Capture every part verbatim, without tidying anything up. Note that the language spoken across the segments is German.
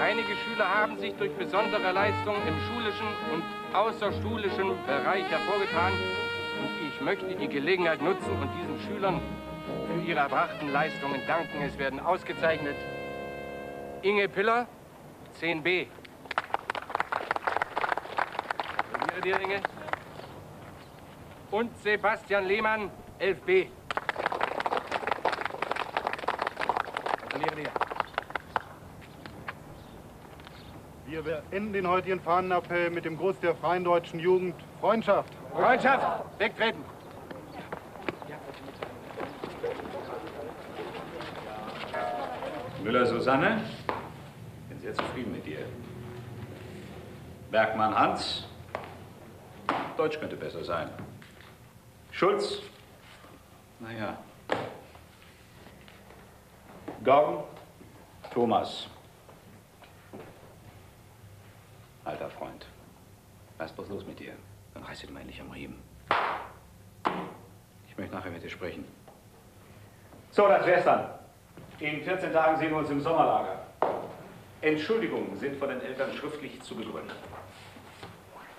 Einige Schüler haben sich durch besondere Leistungen im schulischen und außerschulischen Bereich hervorgetan. Und ich möchte die Gelegenheit nutzen und diesen Schülern für ihre erbrachten Leistungen danken. Es werden ausgezeichnet Inge Piller, zehn b. Dir, Inge. Und Sebastian Lehmann, elf b. Wir beenden den heutigen Fahnenappell mit dem Gruß der Freien Deutschen Jugend. Freundschaft! Freundschaft! Wegtreten! Müller-Susanne, ich bin sehr zufrieden mit dir. Bergmann Hans, Deutsch könnte besser sein. Schulz, naja. Gorn, Thomas. Alter Freund, weißt was los mit dir? Dann reißt du dir mal endlich am Riemen. Ich möchte nachher mit dir sprechen. So, das wär's dann. In vierzehn Tagen sehen wir uns im Sommerlager. Entschuldigungen sind von den Eltern schriftlich zu begründen.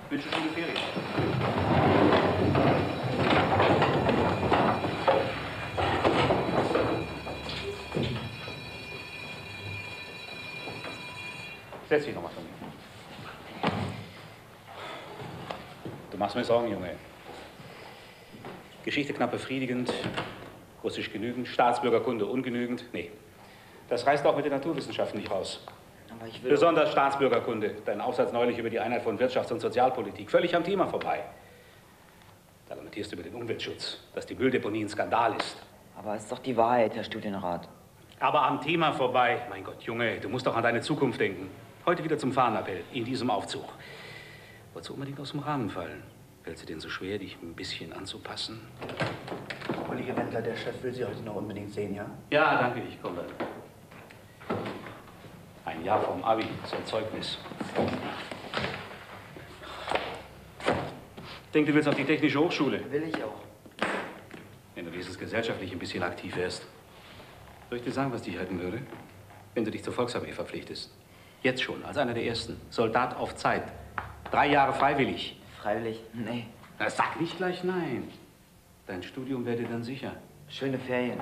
Wünsche schöne Ferien. Setz dich nochmal von mir. Du machst mir Sorgen, Junge. Geschichte knapp befriedigend, Russisch genügend, Staatsbürgerkunde ungenügend. Nee, das reißt auch mit den Naturwissenschaften nicht raus. Aber ich will Besonders Staatsbürgerkunde, dein Aufsatz neulich über die Einheit von Wirtschafts- und Sozialpolitik, völlig am Thema vorbei. Da lamentierst du über den Umweltschutz, dass die Mülldeponie ein Skandal ist. Aber es ist doch die Wahrheit, Herr Studienrat. Aber am Thema vorbei. Mein Gott, Junge, du musst doch an deine Zukunft denken. Heute wieder zum Fahnenappell, in diesem Aufzug. Wolltest du unbedingt aus dem Rahmen fallen? Fällt es dir denn so schwer, dich ein bisschen anzupassen? Kollege Wendler, der Chef will Sie heute noch unbedingt sehen, ja? Ja, danke, ich komme. Ein Jahr vom Abi, so ein Zeugnis. Ich denke, du willst auf die Technische Hochschule. Will ich auch. Wenn du wenigstens gesellschaftlich ein bisschen aktiv wärst. Soll ich dir sagen, was dich halten würde? Wenn du dich zur Volksarmee verpflichtest. Jetzt schon, als einer der Ersten. Soldat auf Zeit. Drei Jahre freiwillig. Freiwillig? Nee. Na, sag nicht gleich nein. Dein Studium wäre dir dann sicher. Schöne Ferien.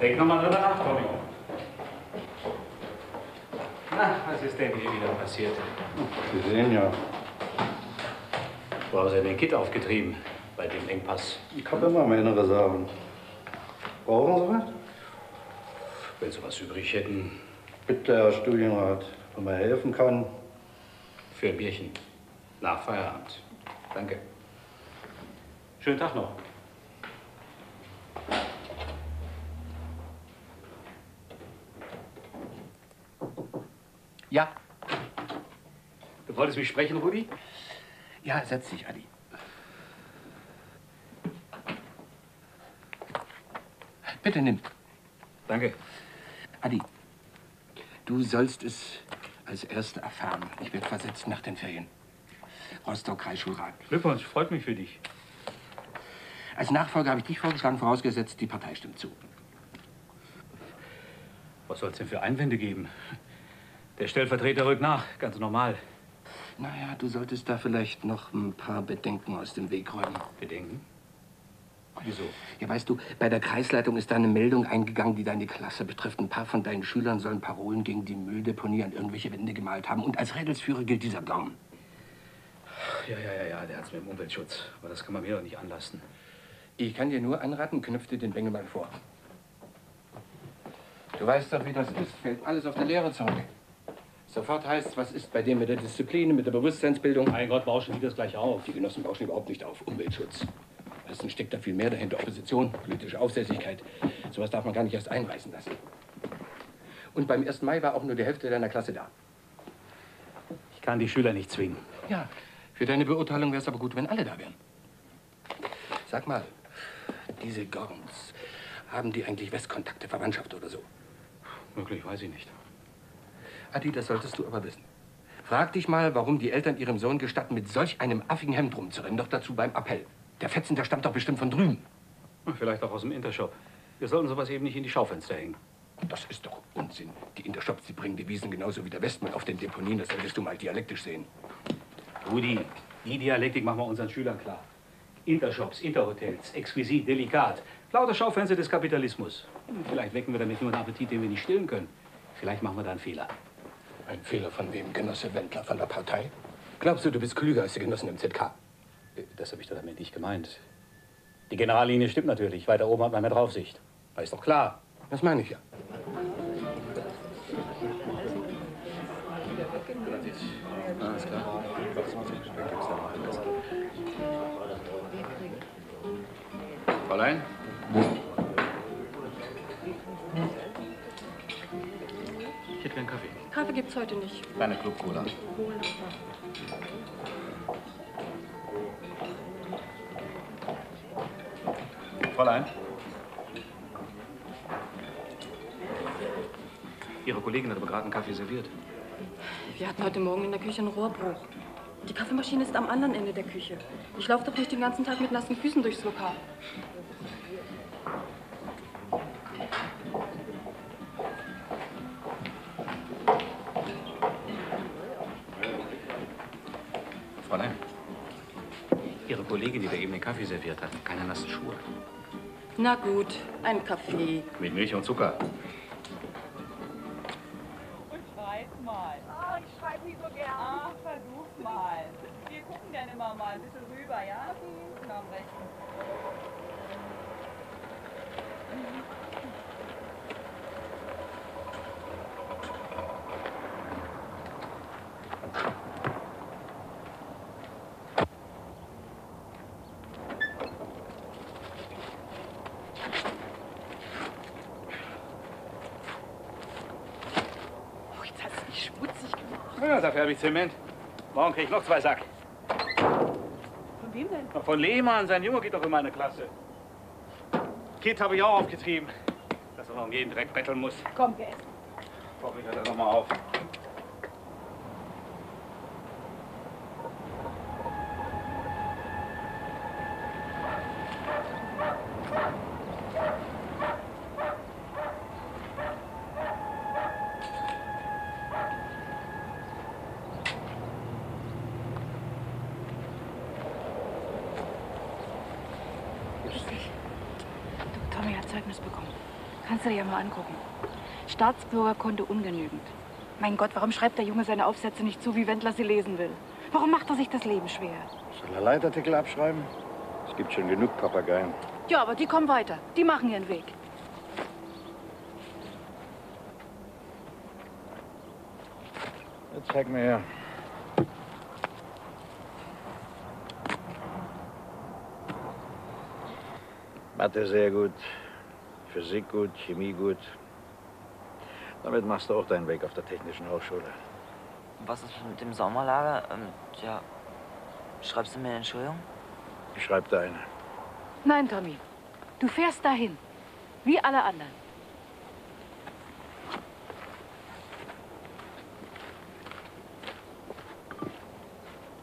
Denk nochmal drüber nach, Tommy. Na, was ist denn hier wieder passiert? Sie sehen ja. Du hast ja den Kitt aufgetrieben. Bei dem Engpass. Ich habe immer meine Reserven. Brauchen Sie was? Wenn Sie was übrig hätten. Bitte, Herr Studienrat, wenn man helfen kann. Für ein Bierchen. Nach Feierabend. Danke. Schönen Tag noch. Ja. Du wolltest mich sprechen, Rudi? Ja, setz dich, Adi. Bitte nimm. Danke. Adi, du sollst es als Erster erfahren. Ich werde versetzt nach den Ferien. Rostock Kreisschulrat. Glückwunsch, freut mich für dich. Als Nachfolger habe ich dich vorgeschlagen, vorausgesetzt, die Partei stimmt zu. Was soll es denn für Einwände geben? Der Stellvertreter rückt nach, ganz normal. Naja, du solltest da vielleicht noch ein paar Bedenken aus dem Weg räumen. Bedenken? Wieso? Ja, weißt du, bei der Kreisleitung ist da eine Meldung eingegangen, die deine Klasse betrifft. Ein paar von deinen Schülern sollen Parolen gegen die Mülldeponie an irgendwelche Wände gemalt haben. Und als Rädelsführer gilt dieser Daumen. Ja, ja, ja, ja, der hat's mit dem Umweltschutz. Aber das kann man mir doch nicht anlasten. Ich kann dir nur anraten, knüpf dir den Bengelmann vor. Du weißt doch, wie das ist. Fällt alles auf der leere Zunge. Sofort heißt's, was ist bei dem mit der Disziplin, mit der Bewusstseinsbildung? Mein Gott, bauschen die das gleich auf. Die Genossen bauschen überhaupt nicht auf. Umweltschutz. Steckt da viel mehr dahinter. Opposition, politische Aufsässigkeit. Sowas darf man gar nicht erst einreißen lassen. Und beim ersten Mai war auch nur die Hälfte deiner Klasse da. Ich kann die Schüler nicht zwingen. Ja, für deine Beurteilung wäre es aber gut, wenn alle da wären. Sag mal, diese Gorns, haben die eigentlich Westkontakte, Verwandtschaft oder so? Möglich, weiß ich nicht. Adi, das solltest du aber wissen. Frag dich mal, warum die Eltern ihrem Sohn gestatten, mit solch einem affigen Hemd rumzurennen, doch dazu beim Appell. Der Fetzen, der stammt doch bestimmt von drüben. Vielleicht auch aus dem Intershop. Wir sollten sowas eben nicht in die Schaufenster hängen. Das ist doch Unsinn. Die Intershops, die bringen Devisen genauso wie der Westmann auf den Deponien. Das solltest du mal dialektisch sehen. Rudi, die Dialektik machen wir unseren Schülern klar. Intershops, Interhotels, exquisit, delikat. Lauter Schaufenster des Kapitalismus. Vielleicht wecken wir damit nur einen Appetit, den wir nicht stillen können. Vielleicht machen wir da einen Fehler. Ein Fehler von wem, Genosse Wendler? Von der Partei? Glaubst du, du bist klüger als die Genossen im Z K? Das habe ich doch damit nicht gemeint. Die Generallinie stimmt natürlich. Weiter oben hat man mehr Draufsicht. Das ist doch klar. Das meine ich ja. Alles klar. Fräulein? Ich hätte gern Kaffee. Kaffee gibt's heute nicht. Deine Club-Cola. Fräulein? Ihre Kollegin hat aber gerade einen Kaffee serviert. Wir hatten heute Morgen in der Küche einen Rohrbruch. Die Kaffeemaschine ist am anderen Ende der Küche. Ich laufe doch nicht den ganzen Tag mit nassen Füßen durchs Lokal. Fräulein, Ihre Kollegin, die da eben den Kaffee serviert hat, keine nassen Schuhe. Na gut, ein Kaffee. Mit Milch und Zucker. Mal ein bisschen rüber, ja? Genau am rechten. Oh, jetzt hast du mich schmutzig gemacht. Ja, dafür habe ich Zement. Morgen kriege ich noch zwei Sack. Von Lehmann, sein Junge geht doch in meine Klasse. Kid habe ich auch aufgetrieben, dass er noch um jeden Dreck betteln muss. Komm, wir essen. Komm, ich hör da noch mal auf. Ja, mal angucken. Staatsbürgerkonto ungenügend. Mein Gott, warum schreibt der Junge seine Aufsätze nicht so, wie Wendler sie lesen will? Warum macht er sich das Leben schwer? Soll er Leitartikel abschreiben? Es gibt schon genug Papageien. Ja, aber die kommen weiter. Die machen ihren Weg. Jetzt zeig mir her. Mathe sehr gut. Physik gut, Chemie gut. Damit machst du auch deinen Weg auf der Technischen Hochschule. Was ist mit dem Sommerlager? Ähm, ja, schreibst du mir eine Entschuldigung? Ich schreibe da eine. Nein, Tommy. Du fährst dahin. Wie alle anderen.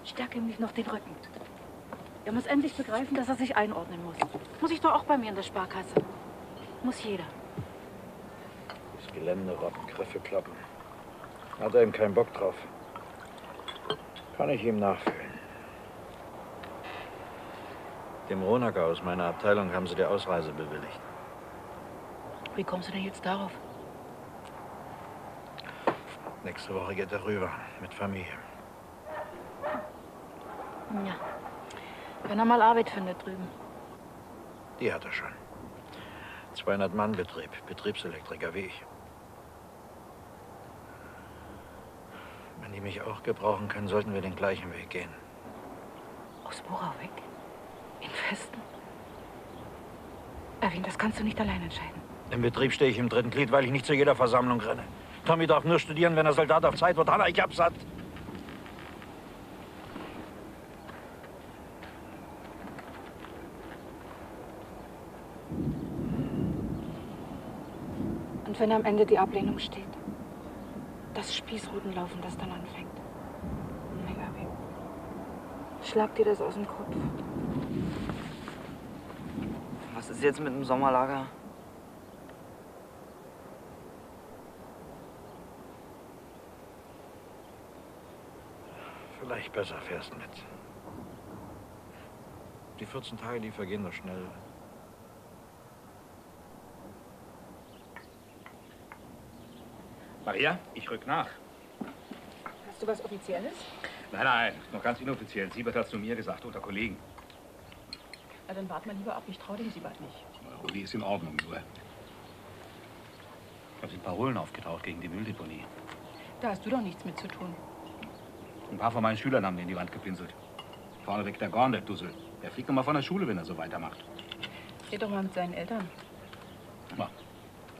Stärke ihm nicht noch den Rücken. Er muss endlich begreifen, dass er sich einordnen muss. Muss ich doch auch bei mir in der Sparkasse. Muss jeder. Das Gelände rotten, Griffe klappen. Hat er eben keinen Bock drauf. Kann ich ihm nachfühlen. Dem Ronacker aus meiner Abteilung haben sie die Ausreise bewilligt. Wie kommst du denn jetzt darauf? Nächste Woche geht er rüber, mit Familie. Ja, wenn er mal Arbeit findet drüben. Die hat er schon. zweihundert-Mann-Betrieb, Betriebselektriker wie ich. Wenn die mich auch gebrauchen können, sollten wir den gleichen Weg gehen. Aus Bora weg? In Festen? Erwin, das kannst du nicht allein entscheiden. Im Betrieb stehe ich im dritten Glied, weil ich nicht zu jeder Versammlung renne. Tommy darf nur studieren, wenn er Soldat auf Zeit wird. Hanna, ich hab's satt. Wenn am Ende die Ablehnung steht, das Spießrutenlaufen, das dann anfängt. Mega weh. Schlag dir das aus dem Kopf. Was Was ist jetzt mit dem Sommerlager? Vielleicht besser fährst mit. Die vierzehn Tage, die vergehen noch schnell. Maria, ich rück nach. Hast du was Offizielles? Nein, nein, noch ganz inoffiziell. Siebert hat es nur mir gesagt, unter Kollegen. Na, dann warten wir lieber ab. Ich traue dem Siebert nicht. Rudi ist in Ordnung, nur. Da sind Parolen aufgetaucht gegen die Mülldeponie. Da hast du doch nichts mit zu tun. Ein paar von meinen Schülern haben den in die Wand gepinselt. Vorneweg der Gorn, der Dussel. Der fliegt noch mal von der Schule, wenn er so weitermacht. Red doch mal mit seinen Eltern. Na,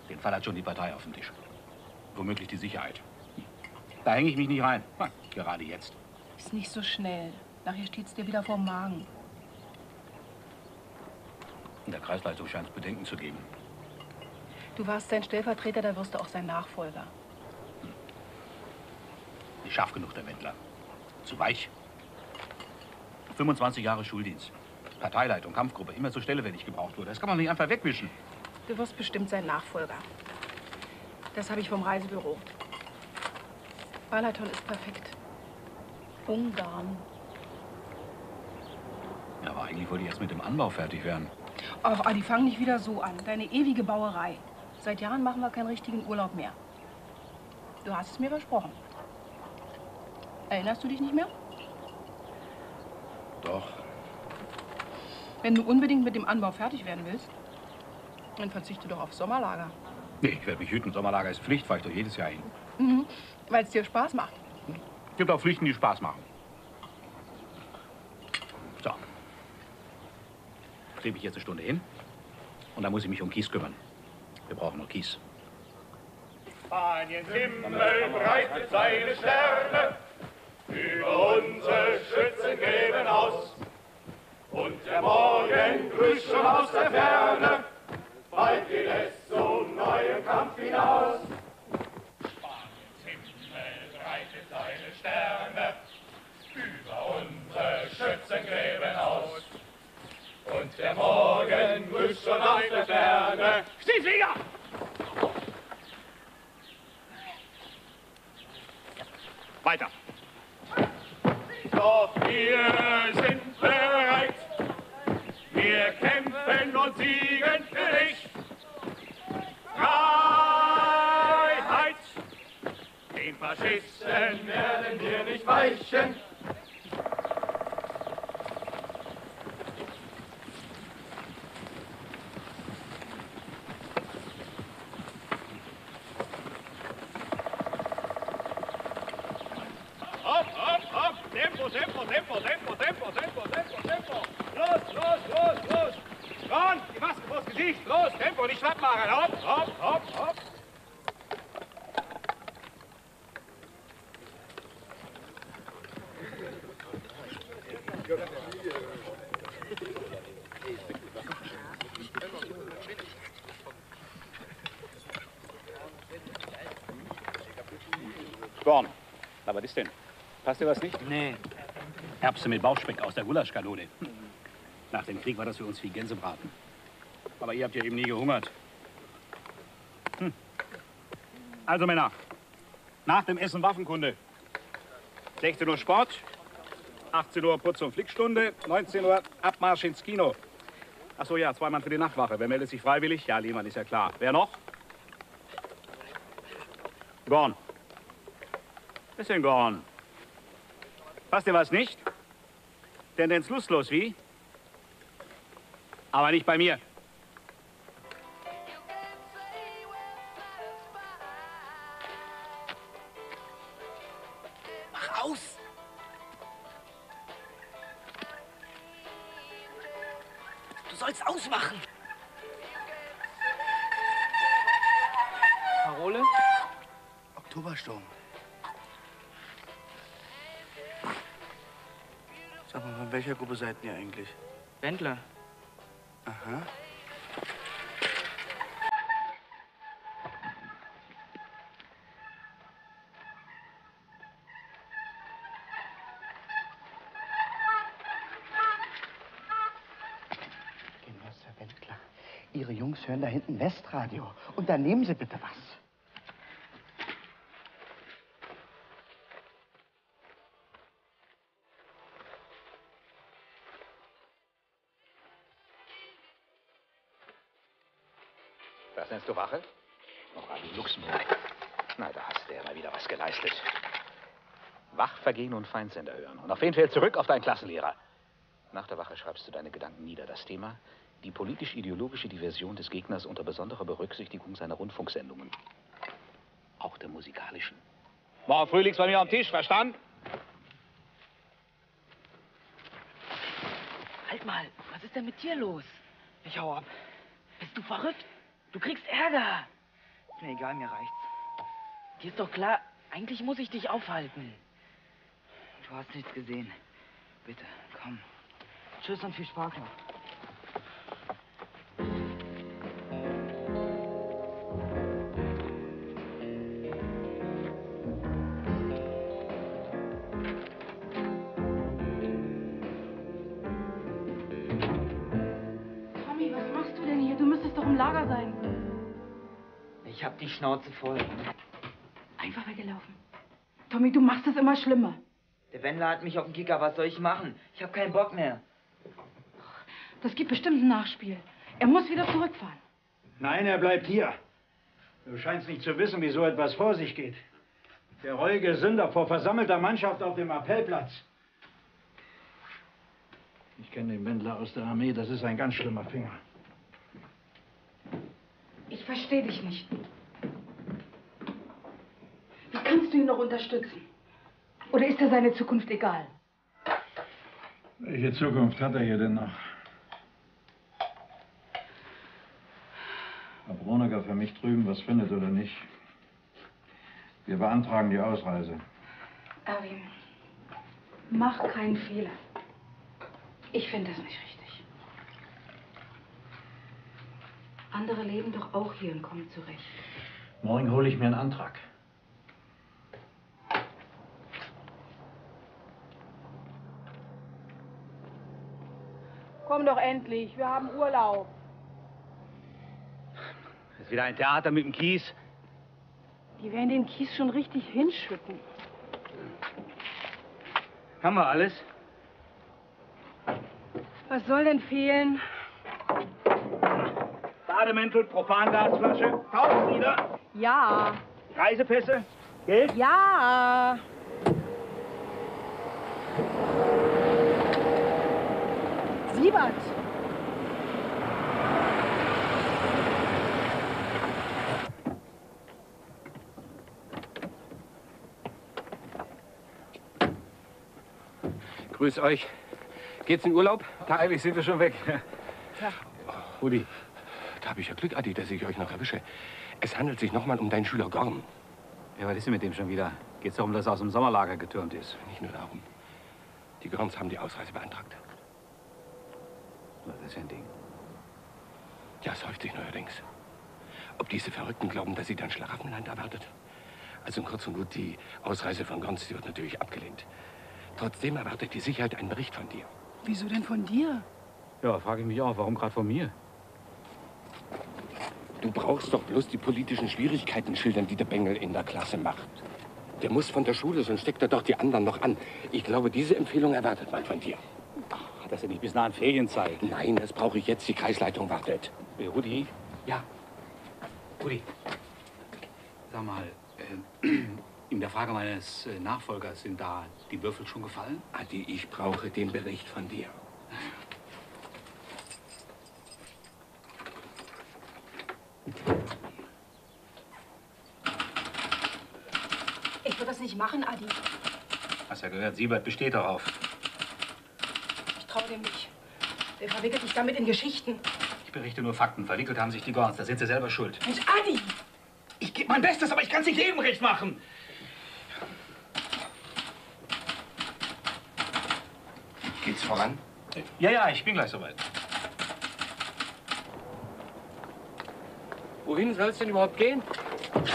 den Fall hat schon die Partei auf dem Tisch. Womöglich die Sicherheit. Da hänge ich mich nicht rein. Na, gerade jetzt. Ist nicht so schnell. Nachher steht's dir wieder vorm Magen. In der Kreisleitung scheint es Bedenken zu geben. Du warst sein Stellvertreter, da wirst du auch sein Nachfolger. Hm. Nicht scharf genug, der Wendler. Zu weich. fünfundzwanzig Jahre Schuldienst. Parteileitung, Kampfgruppe, immer zur Stelle, wenn ich gebraucht wurde. Das kann man nicht einfach wegwischen. Du wirst bestimmt sein Nachfolger. Das habe ich vom Reisebüro. Balaton ist perfekt. Ungarn. Ja, aber eigentlich wollte ich erst mit dem Anbau fertig werden. Ach, Adi, fang nicht wieder so an. Deine ewige Bauerei. Seit Jahren machen wir keinen richtigen Urlaub mehr. Du hast es mir versprochen. Erinnerst du dich nicht mehr? Doch. Wenn du unbedingt mit dem Anbau fertig werden willst, dann verzichte doch auf Sommerlager. Nee, ich werde mich hüten. Sommerlager ist Pflicht, fahre ich doch jedes Jahr hin. Mhm, weil es dir Spaß macht. Es gibt auch Pflichten, die Spaß machen. So. Trebe ich jetzt eine Stunde hin und dann muss ich mich um Kies kümmern. Wir brauchen noch Kies. Spaniens Himmel breitet seine Sterne über unsere Schützengräben aus. Und der Morgen grüßt schon aus der Ferne, bald geht es zum neuen Kampf hinaus. Spaniens Himmel breitet seine Sterne über unsere Schützengräben aus. Und der Morgen grüßt schon aus der Ferne. Stieflieger! Weiter! Doch wir sind bereit, wir kämpfen und siegen für dich. Freiheit, den Faschisten werden wir nicht weichen. Tempo, Tempo, Tempo, Tempo, Tempo, Tempo, Tempo. Los, los, los, los. Ron, die Maske vors Gesicht. Los, Tempo, nicht schlapp machen. Hopp, hopp, hopp, hopp. Ron, aber was ist denn? Passt dir was nicht? Nee. Erbse mit Bauchspeck aus der Gulaschkanone. Nach dem Krieg war das für uns wie Gänsebraten. Aber ihr habt ja eben nie gehungert. Hm. Also Männer, nach dem Essen Waffenkunde. sechzehn Uhr Sport, achtzehn Uhr Putz- und Flickstunde, neunzehn Uhr Abmarsch ins Kino. Ach so, ja, zwei Mann für die Nachtwache. Wer meldet sich freiwillig? Ja, Lehmann ist ja klar. Wer noch? Gorn. Bisschen Gorn. Passt dir was nicht? Tendenz lustlos, wie? Aber nicht bei mir. Mach aus! Du sollst ausmachen! Parole? Oktobersturm. Sag mal, von welcher Gruppe seid ihr eigentlich? Wendler. Aha. Genosse Wendler. Ihre Jungs hören da hinten Westradio. Und dann nehmen Sie bitte was. Was nennst du Wache? Noch an Luxemburg. Na, da hast du ja mal wieder was geleistet. Wachvergehen und Feindsender hören. Und auf wen fällt zurück? Auf deinen Klassenlehrer. Nach der Wache schreibst du deine Gedanken nieder. Das Thema: die politisch-ideologische Diversion des Gegners unter besonderer Berücksichtigung seiner Rundfunksendungen. Auch der musikalischen. Morgen früh liegt's bei mir am Tisch, verstanden? Halt mal, was ist denn mit dir los? Ich hau ab. Bist du verrückt? Du kriegst Ärger. Ist mir egal, mir reicht's. Dir ist doch klar, eigentlich muss ich dich aufhalten. Du hast nichts gesehen. Bitte, komm. Tschüss und viel Spaß noch. Ich hab die Schnauze voll. Einfach weggelaufen. Tommy, du machst es immer schlimmer. Der Wendler hat mich auf den Kicker. Was soll ich machen? Ich hab keinen Bock mehr. Das gibt bestimmt ein Nachspiel. Er muss wieder zurückfahren. Nein, er bleibt hier. Du scheinst nicht zu wissen, wie so etwas vor sich geht. Der reuige Sünder vor versammelter Mannschaft auf dem Appellplatz. Ich kenne den Wendler aus der Armee. Das ist ein ganz schlimmer Finger. Ich verstehe dich nicht. Wie kannst du ihn noch unterstützen? Oder ist er seine Zukunft egal? Welche Zukunft hat er hier denn noch? Ob Ronecker für mich drüben was findet oder nicht. Wir beantragen die Ausreise. Erwin, mach keinen Fehler. Ich finde das nicht richtig. Andere leben doch auch hier und kommen zurecht. Morgen hole ich mir einen Antrag. Komm doch endlich, wir haben Urlaub. Ist wieder ein Theater mit dem Kies. Die werden den Kies schon richtig hinschütten. Haben wir alles? Was soll denn fehlen? Bademäntel, Propangasflasche, Tauchlieder. Ja. Reisepässe, Geld? Ja. Siebert. Grüß euch. Geht's in Urlaub? Eigentlich sind wir schon weg. Ja. Oh, Rudi. Da habe ich ja Glück, Adi, dass ich euch noch erwische. Es handelt sich nochmal um deinen Schüler Gorm. Ja, was ist denn mit dem schon wieder? Geht's darum, dass er aus dem Sommerlager getürmt ist? Nicht nur darum. Die Gorms haben die Ausreise beantragt. Das ist ja ein Ding. Ja, es häuft sich neuerdings. Ob diese Verrückten glauben, dass sie dann Schlaraffenland erwartet? Also in kurz und gut, die Ausreise von Gorms, die wird natürlich abgelehnt. Trotzdem erwartet die Sicherheit einen Bericht von dir. Wieso denn von dir? Ja, frage ich mich auch. Warum gerade von mir? Du brauchst doch bloß die politischen Schwierigkeiten schildern, die der Bengel in der Klasse macht. Der muss von der Schule, sonst steckt er doch die anderen noch an. Ich glaube, diese Empfehlung erwartet man von dir. Ach, dass er nicht bis nah an Ferienzeit. Nein, das brauche ich jetzt. Die Kreisleitung wartet. Hey, Rudi? Ja? Rudi, sag mal, äh, in der Frage meines Nachfolgers sind da die Würfel schon gefallen? Adi, ich brauche den Bericht von dir. Ich würde das nicht machen, Adi. Hast ja gehört, Siebert besteht darauf. Ich traue dem nicht. Der verwickelt dich damit in Geschichten. Ich berichte nur Fakten. Verwickelt haben sich die Gorns. Da sind sie selber schuld. Mensch, Adi! Ich gebe mein Bestes, aber ich kann es nicht jedem recht machen. Geht's voran? Ja, ja, ich bin gleich soweit. Wohin soll es denn überhaupt gehen?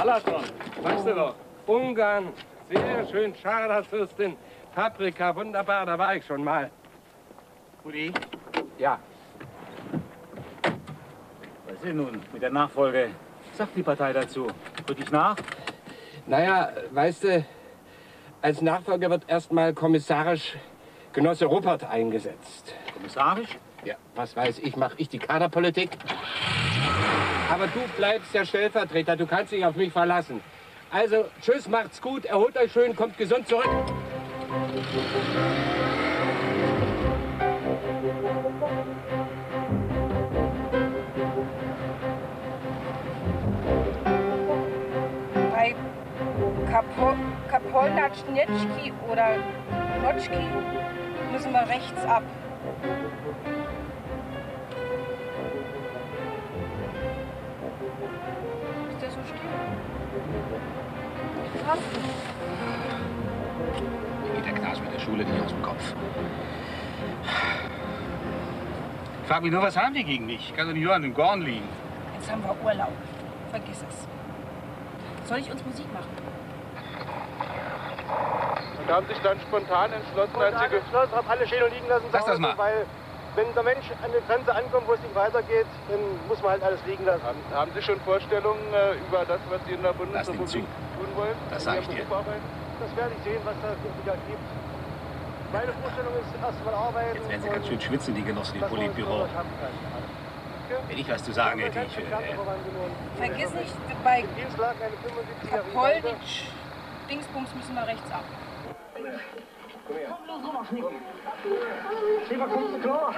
Alatron, weißt du doch. Ungarn, sehr schön, Scharlachsfürstin, Paprika, wunderbar, da war ich schon mal. Rudi? Ja. Was Sie nun mit der Nachfolge? Was sagt die Partei dazu? Rück ich nach? Naja, weißt du, als Nachfolger wird erstmal kommissarisch Genosse Ruppert eingesetzt. Kommissarisch? Ja, was weiß ich, mache ich die Kaderpolitik. Aber du bleibst der Stellvertreter, du kannst dich auf mich verlassen. Also, tschüss, macht's gut, erholt euch schön, kommt gesund zurück. Bei Kapo, Kapolnatschnetschki oder Notschki müssen wir rechts ab. Ist der so still? Krass. Mir geht der Knast mit der Schule nicht aus dem Kopf. Ich frag mich nur, was haben die gegen mich? Ich kann doch nicht nur an dem Gorn liegen. Jetzt haben wir Urlaub. Vergiss es. Soll ich uns Musik machen? Und haben sich dann spontan entschlossen, als sie geschlossen haben, alle Schädel liegen lassen. Sag das mal. Weil, wenn der Mensch an die Grenze ankommt, wo es nicht weitergeht, dann muss man halt alles liegen lassen. Haben, haben Sie schon Vorstellungen äh, über das, was Sie in der Bundesrepublik tun wollen? Das sage ich dir. Das werde ich sehen, was da wieder gibt. Meine Vorstellung ist, erstmal arbeiten. Jetzt werden Sie ganz schön schwitzen, die Genossen im Politbüro. Wenn ich was zu sagen hätte, ich... Äh, Vergiss nicht, bei Kapolnitsch Dingsbums müssen wir rechts ab. Komm her. Komm, los, rüber, Schnicken. Schäfer, kommst du klar?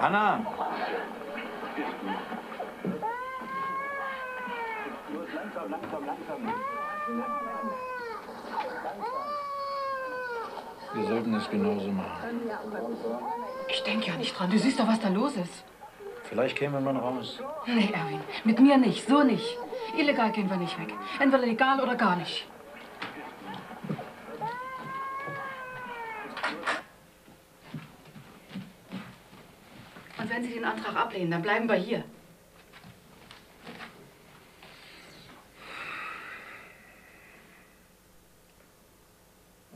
Anna! Los, langsam, langsam, langsam. Wir sollten es genauso machen. Ich denke ja nicht dran. Du siehst doch, was da los ist. Vielleicht käme man raus. Nee, Erwin, mit mir nicht, so nicht. Illegal gehen wir nicht weg. Entweder legal oder gar nicht. Und wenn Sie den Antrag ablehnen, dann bleiben wir hier.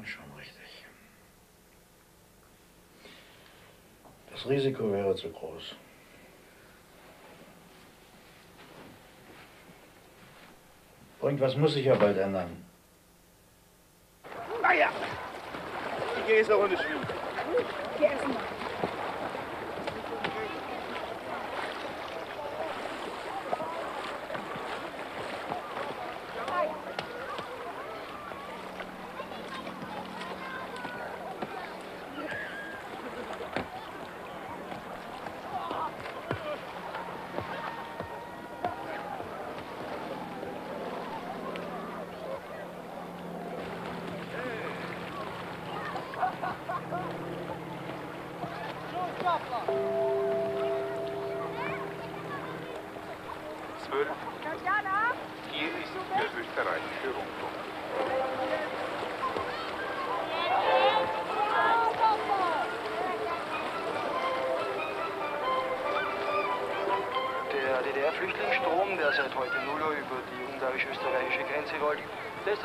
Schon richtig. Das Risiko wäre zu groß. Irgendwas muss sich ja bald ändern. Ah ja! Ich gehe jetzt eine Runde schwimmen. Ich gehe essen.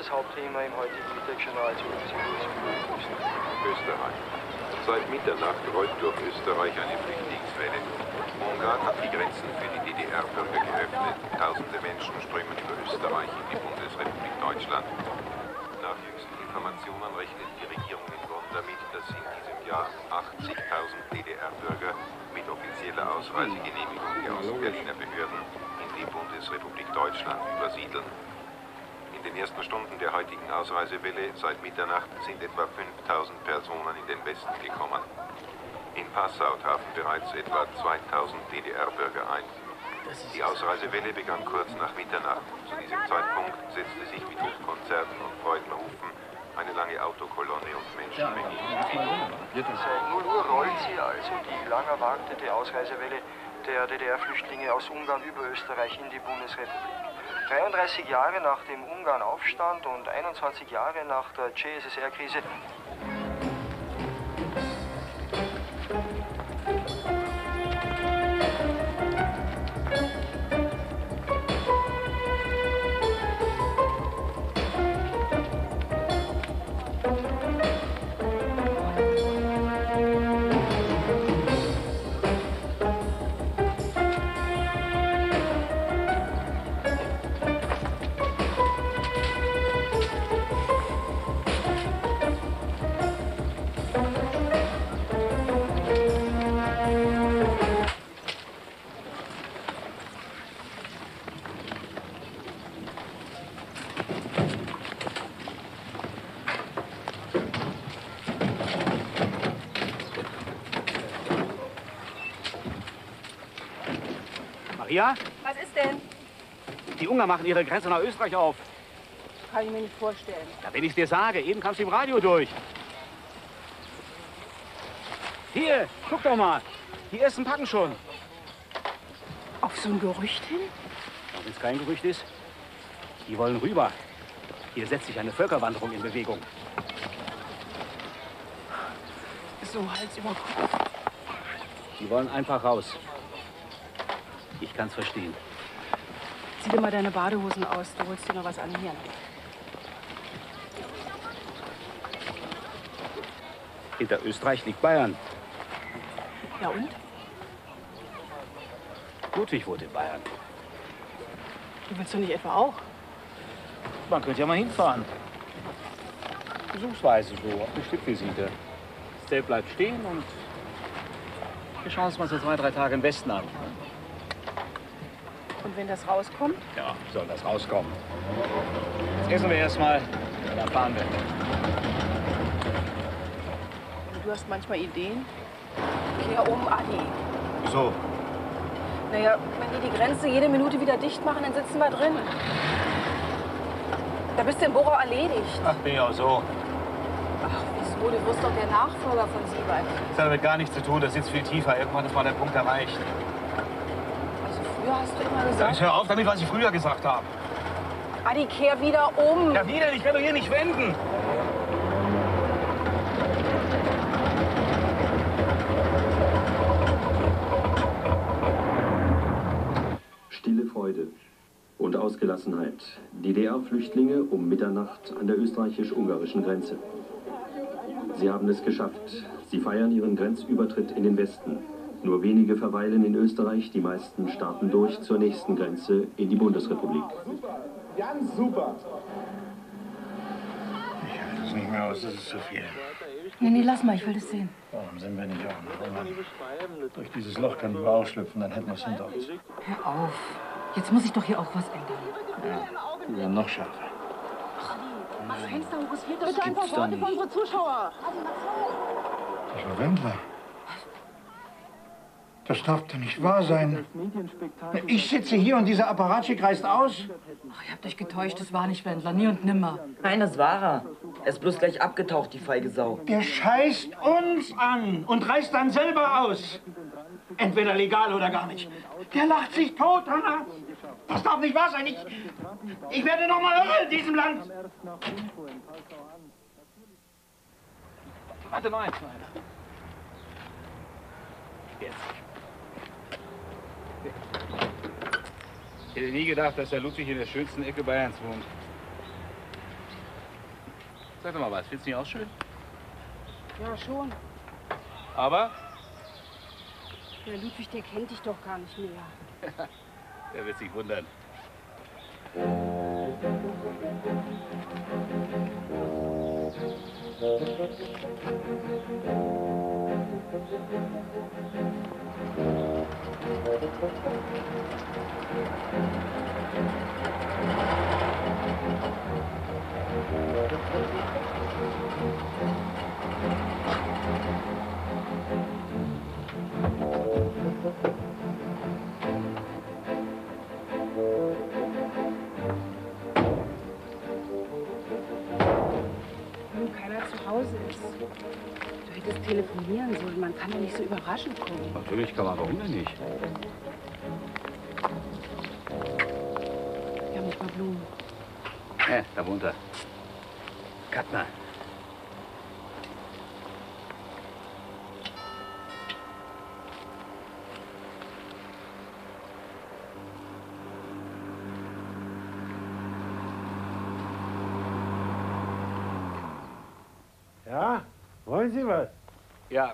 Hauptthema im heutigen Mittagsjournal zu Österreich. Seit Mitternacht rollt durch Österreich eine Flüchtlingswelle. Ungarn hat die Grenzen für die D D R-Bürger geöffnet. Tausende Menschen strömen über Österreich in die Bundesrepublik Deutschland. Nach jüngsten Informationen rechnet die Regierung in Bonn damit, dass in diesem Jahr achtzigtausend D D R-Bürger mit offizieller Ausreisegenehmigung aus Berliner Behörden in die Bundesrepublik Deutschland übersiedeln. In den ersten Stunden der heutigen Ausreisewelle seit Mitternacht sind etwa fünftausend Personen in den Westen gekommen. In Passau trafen bereits etwa zweitausend D D R-Bürger ein. Die Ausreisewelle begann kurz nach Mitternacht. Zu diesem Zeitpunkt setzte sich mit Konzerten und Freudenrufen eine lange Autokolonne und Menschenmengen in. Seit null Uhr rollt sie also die lang erwartete Ausreisewelle der D D R-Flüchtlinge aus Ungarn über Österreich in die Bundesrepublik. dreiunddreißig Jahre nach dem Ungarn-Aufstand und einundzwanzig Jahre nach der C S S R-Krise. Maria? Was ist denn? Die Ungarn machen ihre Grenze nach Österreich auf. Kann ich mir nicht vorstellen. Ja, wenn ich es dir sage, eben kamst du im Radio durch. Hier, guck doch mal. Die ersten packen schon. Auf so ein Gerücht hin? Wenn es kein Gerücht ist, die wollen rüber. Hier setzt sich eine Völkerwanderung in Bewegung. So, Hals über Kopf. Die wollen einfach raus. Ich kann's verstehen. Zieh dir mal deine Badehosen aus, du holst dir noch was an hier. Hinter Österreich liegt Bayern. Ja und? Ludwig wohnt in Bayern. Du willst doch nicht etwa auch? Man könnte ja mal hinfahren. Besuchsweise so, auf eine Stippvisite. Das Zelt bleibt stehen und wir schauen uns mal so zwei, drei Tage im Westen an. Und wenn das rauskommt? Ja, soll das rauskommen. Jetzt essen wir erstmal, dann fahren wir. Und du hast manchmal Ideen? Kehr um, Adi. Wieso? Naja, wenn die die Grenze jede Minute wieder dicht machen, dann sitzen wir drin. Da bist du in Bora erledigt. Ach, nee, auch so. Ach, wieso? Du wirst doch der Nachfolger von Siebert. Das hat damit gar nichts zu tun, das sitzt viel tiefer. Irgendwann ist mal der Punkt erreicht. Hast du immer gesagt? Ich hör auf damit, was ich früher gesagt habe. Adi, kehr wieder um. Ja, wieder? Ich kann doch hier nicht wenden. Stille Freude und Ausgelassenheit. D D R-Flüchtlinge um Mitternacht an der österreichisch-ungarischen Grenze. Sie haben es geschafft. Sie feiern ihren Grenzübertritt in den Westen. Nur wenige verweilen in Österreich, die meisten starten durch zur nächsten Grenze in die Bundesrepublik. Super, ganz super. Ich halte es nicht mehr aus, das ist zu viel. Nee, nee, lass mal, ich will das sehen. Warum sind wir nicht auch? Durch dieses Loch können wir auch schlüpfen, dann hätten wir es hinter uns. Hör auf, jetzt muss ich doch hier auch was ändern. Ja, wir haben noch Schafe. Was meinst du, fokussiert bitte einfach Worte für unsere Zuschauer. Das war Wendler. Das darf doch nicht wahr sein. Ich sitze hier und dieser Apparatschik reißt aus. Ach, ihr habt euch getäuscht, das war nicht Wendler, nie und nimmer. Nein, das war er. Er ist bloß gleich abgetaucht, die feige Sau. Der scheißt uns an und reißt dann selber aus. Entweder legal oder gar nicht. Der lacht sich tot, Hanna. Das darf nicht wahr sein. Ich, ich werde noch mal irre in diesem Land. Warte mal. Jetzt. Ich hätte nie gedacht, dass der Ludwig in der schönsten Ecke Bayerns wohnt. Sag doch mal was, findest du nicht auch schön? Ja, schon. Aber? Der Ludwig, der kennt dich doch gar nicht mehr. Der wird sich wundern. Wenn keiner zu Hause ist, du hättest telefonieren sollen. Man kann ja nicht so überraschend kommen. Natürlich kann man, warum denn nicht? Blumen. Ja, da wohnt er. Katner. Ja, wollen Sie was? Ja.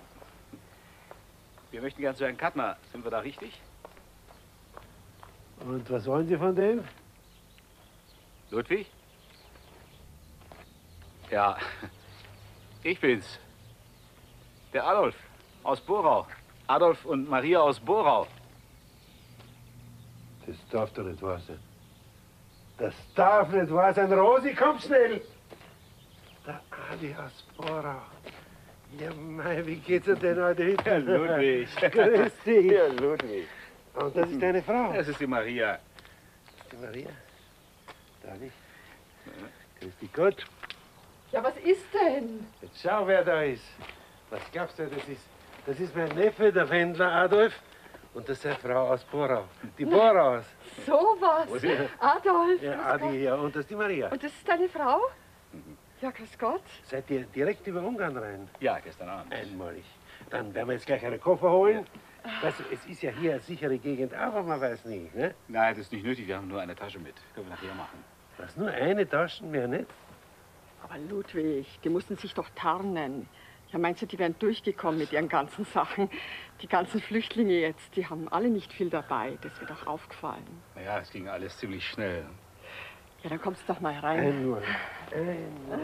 Wir möchten gern zu Herrn Katner. Sind wir da richtig? Und was wollen Sie von dem? Ludwig? Ja, ich bin's. Der Adolf aus Borau. Adolf und Maria aus Borau. Das darf doch nicht wahr sein. Das darf nicht wahr sein. Rosi, komm schnell! Der Adi aus Borau. Ja, mei, wie geht's dir denn heute? Herr Ludwig. Grüß dich. Herr Ludwig. Und das ist deine Frau? Das ist die Maria. Das ist die Maria? Da nicht. Grüß dich Gott. Ja, was ist denn? Jetzt schau, wer da ist. Was glaubst du, das ist? Das ist mein Neffe, der Wendler Adolf. Und das ist eine Frau aus Borau. Die Boraus. So was. Adolf. Ja, Adi, ja. Und das ist die Maria. Und das ist deine Frau? Mhm. Ja, grüß Gott. Seid ihr direkt über Ungarn rein? Ja, gestern Abend. Einmalig. Dann werden wir jetzt gleich einen Koffer holen. Ja. Weißt du, es ist ja hier eine sichere Gegend, aber man weiß nie, ne? Nein, das ist nicht nötig. Wir haben nur eine Tasche mit. Können wir nachher machen. Was, nur eine Tasche? Mehr nicht? Aber Ludwig, die mussten sich doch tarnen. Ja, meinst du, die wären durchgekommen mit ihren ganzen Sachen? Die ganzen Flüchtlinge jetzt, die haben alle nicht viel dabei. Das wird auch aufgefallen. Na ja, es ging alles ziemlich schnell. Ja, dann kommst du doch mal rein. Ein Uhr. Ein Uhr.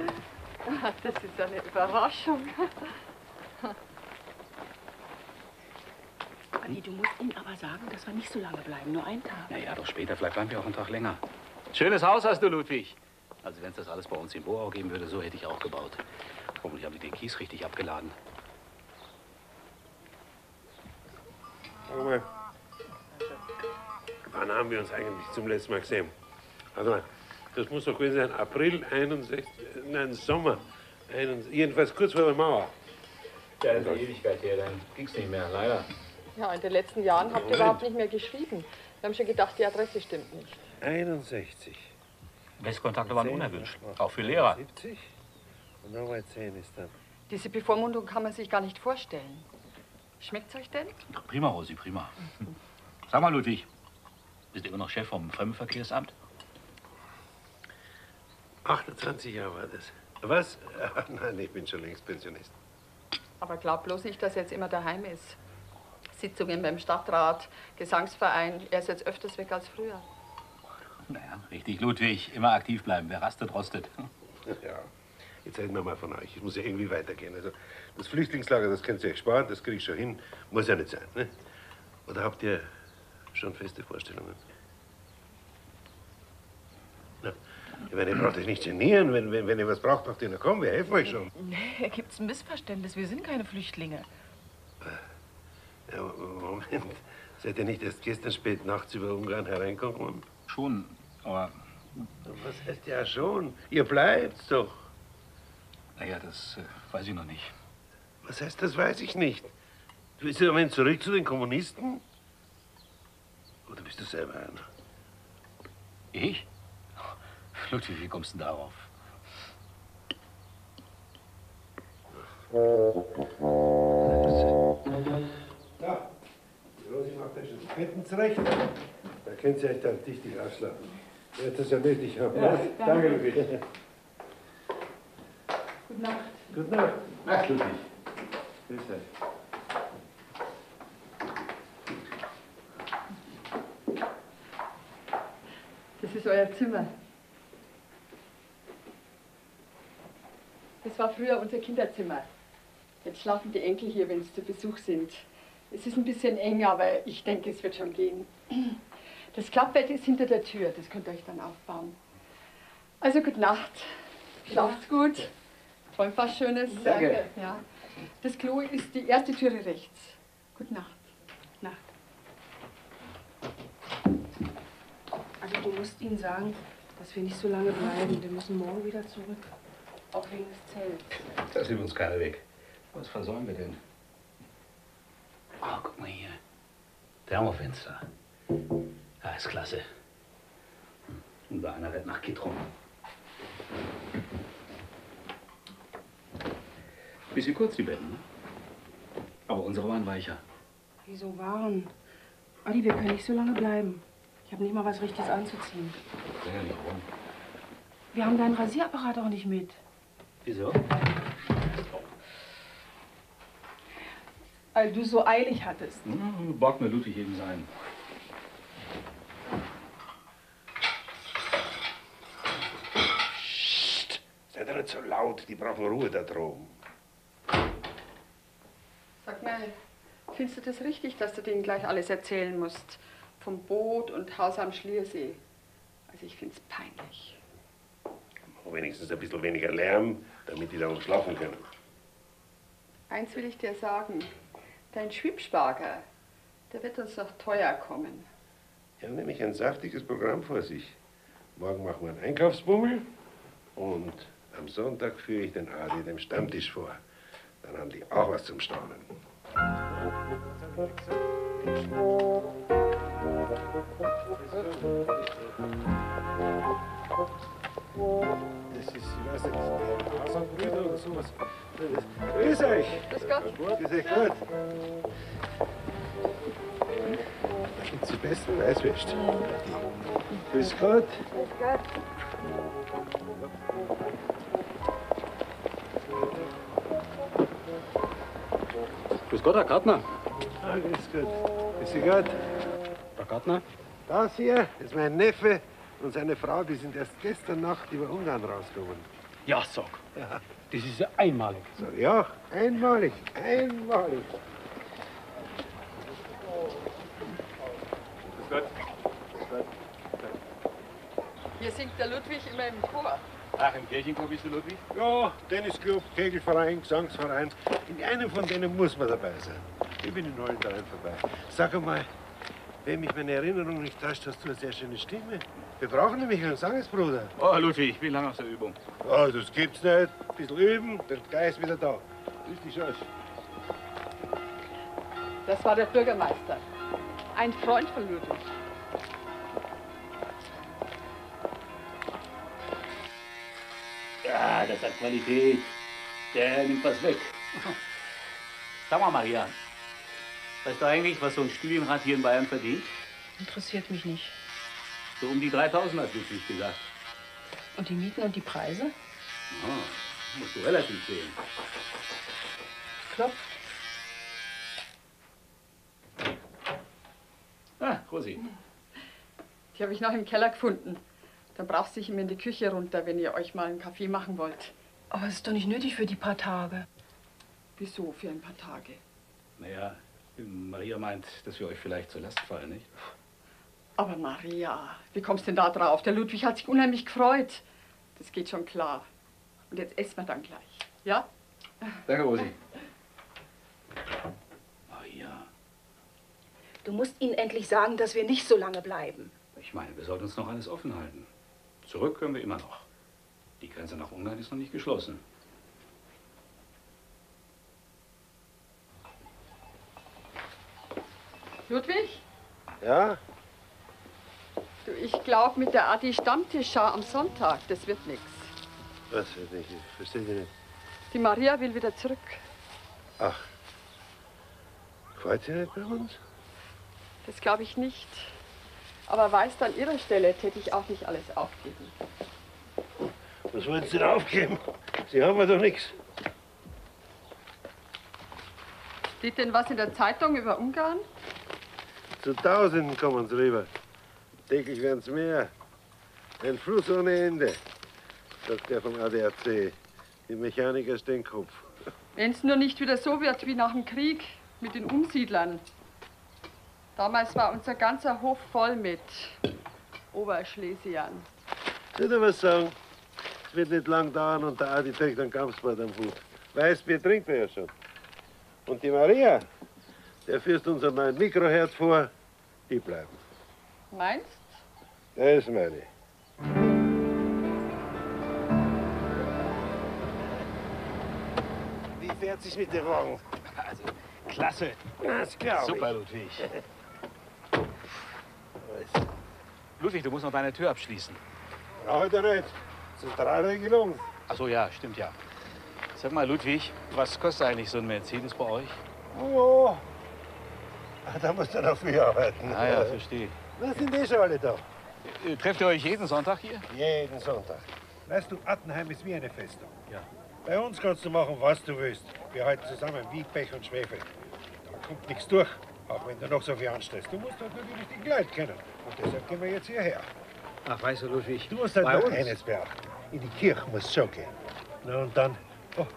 Das ist eine Überraschung. Adi, du musst ihm aber sagen, dass wir nicht so lange bleiben, nur einen Tag. Na ja, doch später, vielleicht bleiben wir auch einen Tag länger. Schönes Haus hast du, Ludwig. Also wenn es das alles bei uns in Borau geben würde, so hätte ich auch gebaut. Hoffentlich habe ich den Kies richtig abgeladen. Sag mal, wann haben wir uns eigentlich zum letzten Mal gesehen? Warte mal, das muss doch gewesen sein, April einundsechzig, nein, Sommer einundsechzig, jedenfalls kurz vor der Mauer. Ja, das ist eine Ewigkeit her, dann ging's nicht mehr, leider. Ja, in den letzten Jahren habt ihr überhaupt nicht mehr geschrieben. Wir haben schon gedacht, die Adresse stimmt nicht. einundsechzig. Westkontakte waren unerwünscht, auch für Lehrer. siebzig? Und nochmal zehn ist dann. Diese Bevormundung kann man sich gar nicht vorstellen. Schmeckt's euch denn? Prima, Rosi, prima. Mhm. Sag mal, Ludwig, bist du immer noch Chef vom Fremdenverkehrsamt? achtundzwanzig Jahre war das. Was? Nein, ich bin schon längst Pensionist. Aber glaub bloß nicht, dass er jetzt immer daheim ist. Sitzungen beim Stadtrat, Gesangsverein, er ist jetzt öfters weg als früher. Naja, richtig, Ludwig. Immer aktiv bleiben. Wer rastet, rostet. Ja, jetzt reden wir mal von euch. Ich muss ja irgendwie weitergehen. Also, das Flüchtlingslager, das könnt ihr euch sparen, das kriege ich schon hin. Muss ja nicht sein, ne? Oder habt ihr schon feste Vorstellungen? Na, ich meine, ihr braucht euch nicht genieren. Wenn, wenn, wenn ihr was braucht, macht ihr noch kommen. Wir helfen euch schon. Nee, gibt's ein Missverständnis. Wir sind keine Flüchtlinge. Ja, Moment. Seid ihr nicht erst gestern spät nachts über Ungarn hereingekommen? Schon, aber... Was heißt ja schon? Ihr bleibt doch. Naja, das äh, weiß ich noch nicht. Was heißt, das weiß ich nicht? Du bist ja im Moment zurück zu den Kommunisten? Oder bist du selber einer? Ich? Ludwig, wie kommst du denn darauf? Da, die Rosi macht euch das Betten zurecht. Da können Sie euch dann richtig ausschlafen. Ihr werdet das ja nötig haben. Ja, danke, Ludwig. Gute Nacht. Gute Nacht. Nacht, Ludwig. Grüß euch. Das ist euer Zimmer. Das war früher unser Kinderzimmer. Jetzt schlafen die Enkel hier, wenn sie zu Besuch sind. Es ist ein bisschen eng, aber ich denke, es wird schon gehen. Das Klappbett ist hinter der Tür, das könnt ihr euch dann aufbauen. Also, gute Nacht. Schlaft gut. Träumt was Schönes. Danke. Ja. Das Klo ist die erste Türe rechts. Gute Nacht. Nacht. Also, du musst ihnen sagen, dass wir nicht so lange bleiben. Wir müssen morgen wieder zurück. Auch wegen des Zelts. Das nimmt uns keiner weg. Was versäumen wir denn? Oh, guck mal hier. Thermofenster. Ja, ist klasse. Und bei einer rennt nach Kitron. Bisschen kurz die Betten, ne? Aber unsere waren weicher. Wieso waren? Adi, wir können nicht so lange bleiben. Ich habe nicht mal was Richtiges anzuziehen. Ja, nicht rum. Wir haben deinen Rasierapparat auch nicht mit. Wieso? Weil du so eilig hattest. Mhm, borg mir Ludwig eben sein. Seid ihr nicht so laut, die brauchen Ruhe da droben. Sag mal, findest du das richtig, dass du denen gleich alles erzählen musst? Vom Boot und Haus am Schliersee. Also ich find's peinlich. Mach wenigstens ein bisschen weniger Lärm, damit die da oben schlafen können. Eins will ich dir sagen, dein Schwimmschwager, Der wird uns doch teuer kommen. Er hat nämlich ein saftiges Programm vor sich. Morgen machen wir einen Einkaufsbummel und am Sonntag führe ich den Adi dem Stammtisch vor. Dann haben die auch was zum Staunen. Das ist, ich weiß nicht, der Hasenbrüder oder sowas. Grüß euch! Grüß Gott! Grüß euch gut! Da gibt's die besten Weißwürste. Grüß Gott! Grüß Gott! Grüß Gott, Herr Gartner! Ah, grüß Gott! Grüß Gott! Herr Gartner? Das hier ist mein Neffe. Und seine Frau, die sind erst gestern Nacht über Ungarn rausgekommen. Ja, sag. Ja. Das ist ja einmalig. Sag ich auch. Einmalig. Einmalig. Grüß Gott. Grüß Gott. Hier singt der Ludwig immer im Chor. Ach, im Kirchenchor bist du, Ludwig? Ja, Tennisclub, Kegelverein, Gesangsverein. In einem von denen muss man dabei sein. Ich bin in allen dreien vorbei. Sag einmal, wenn mich meine Erinnerung nicht täuscht, hast du eine sehr schöne Stimme. Wir brauchen nämlich einen Sangesbruder. Oh, Ludwig, ich bin lang aus der Übung. Oh, das gibt's nicht. Ein bisschen üben, der Geist wieder da. Grüß dich, Schorsch. Das war der Bürgermeister. Ein Freund von Ludwig. Ja, das hat Qualität. Der nimmt was weg. Sag mal, Maria. Weißt du eigentlich, was so ein Studienrat hier in Bayern verdient? Interessiert mich nicht. So um die dreitausend hat Ludwig gesagt. Und die Mieten und die Preise? Oh, musst du relativ sehen. Klopf. Ah, Rosi. Die habe ich noch im Keller gefunden. Dann brauchst du dich immer in die Küche runter, wenn ihr euch mal einen Kaffee machen wollt. Aber es ist doch nicht nötig für die paar Tage. Wieso für ein paar Tage? Naja. Maria meint, dass wir euch vielleicht zur Last fallen, nicht? Aber Maria, wie kommst denn da drauf? Der Ludwig hat sich unheimlich gefreut. Das geht schon klar. Und jetzt essen wir dann gleich, ja? Danke, Rosi. Maria. Du musst ihnen endlich sagen, dass wir nicht so lange bleiben. Ich meine, wir sollten uns noch alles offen halten. Zurück können wir immer noch. Die Grenze nach Ungarn ist noch nicht geschlossen. Ludwig? Ja? Du, ich glaube, mit der Adi-Stammtischschau am Sonntag, das wird nichts. Was wird nichts? Ich verstehe dich nicht. Die Maria will wieder zurück. Ach. Gefällt sie nicht bei uns? Das glaube ich nicht. Aber weißt, an ihrer Stelle hätte ich auch nicht alles aufgeben. Was wollen Sie denn aufgeben? Sie haben ja doch nichts. Steht denn was in der Zeitung über Ungarn? Zu Tausenden kommen sie rüber. Täglich werden es mehr. Ein Fluss ohne Ende, sagt der vom A D A C. Die Mechaniker stehen Kopf. Wenn es nur nicht wieder so wird wie nach dem Krieg mit den Umsiedlern. Damals war unser ganzer Hof voll mit Oberschlesiern. Ich würde was sagen. Es wird nicht lang dauern und der Adi trägt einen Kampfsport am Hut. Weißbier trinkt er ja schon. Und die Maria? Der führt uns einen neuen Mikroherd vor. Die bleiben. Meinst? Das meine ich. Wie fährt sich mit dem Wagen? Also, klasse. Das glaube ich. Super, Ludwig. Ludwig, du musst noch deine Tür abschließen. Brauche ich doch nicht. Zentralregelung. Ach so, ja, stimmt ja. Sag mal, Ludwig, was kostet eigentlich so ein Mercedes bei euch? Oh. Da musst du noch viel arbeiten. Ah ja, verstehe. Was sind eh schon alle da? Trefft ihr euch jeden Sonntag hier? Jeden Sonntag. Weißt du, Attenheim ist wie eine Festung. Ja. Bei uns kannst du machen, was du willst. Wir halten zusammen wie Pech und Schwefel. Da kommt nichts durch, auch wenn du noch so viel anstellst. Du musst halt natürlich den Gleit kennen. Und deshalb gehen wir jetzt hierher. Ach, weißt du, Ludwig, du musst halt bei noch uns eines beachten. In die Kirche musst du schon gehen. Na und dann, oh,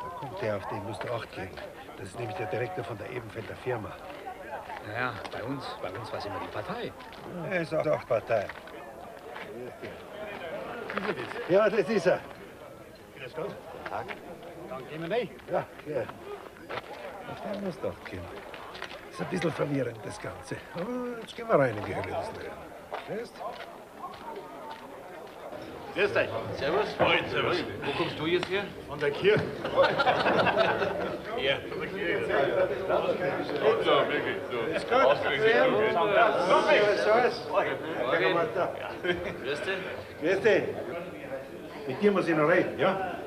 da kommt der, auf den musst du acht geben. Das ist nämlich der Direktor von der Ebenfelder Firma. Naja, bei uns, bei uns war es immer die Partei. Ja, er ist auch, auch Partei. Ja, das ist er. Grüß Gott. Guten Tag. Dann gehen wir nicht. Ja, ja. Auf den musst du auch gehen. Ist ein bisschen verwirrend, das Ganze. Aber jetzt gehen wir rein in die Höhle des Löwen. Grüß dich. Servus. Moin, servus. Wo kommst du jetzt her? Von der Kirche. Ja. Von der Kirche. Gut so, wirklich. So. Ist gut. Ausgerechnet. Gut. Grüß dich. Grüß dich. Mit dir muss ich noch reden, ja?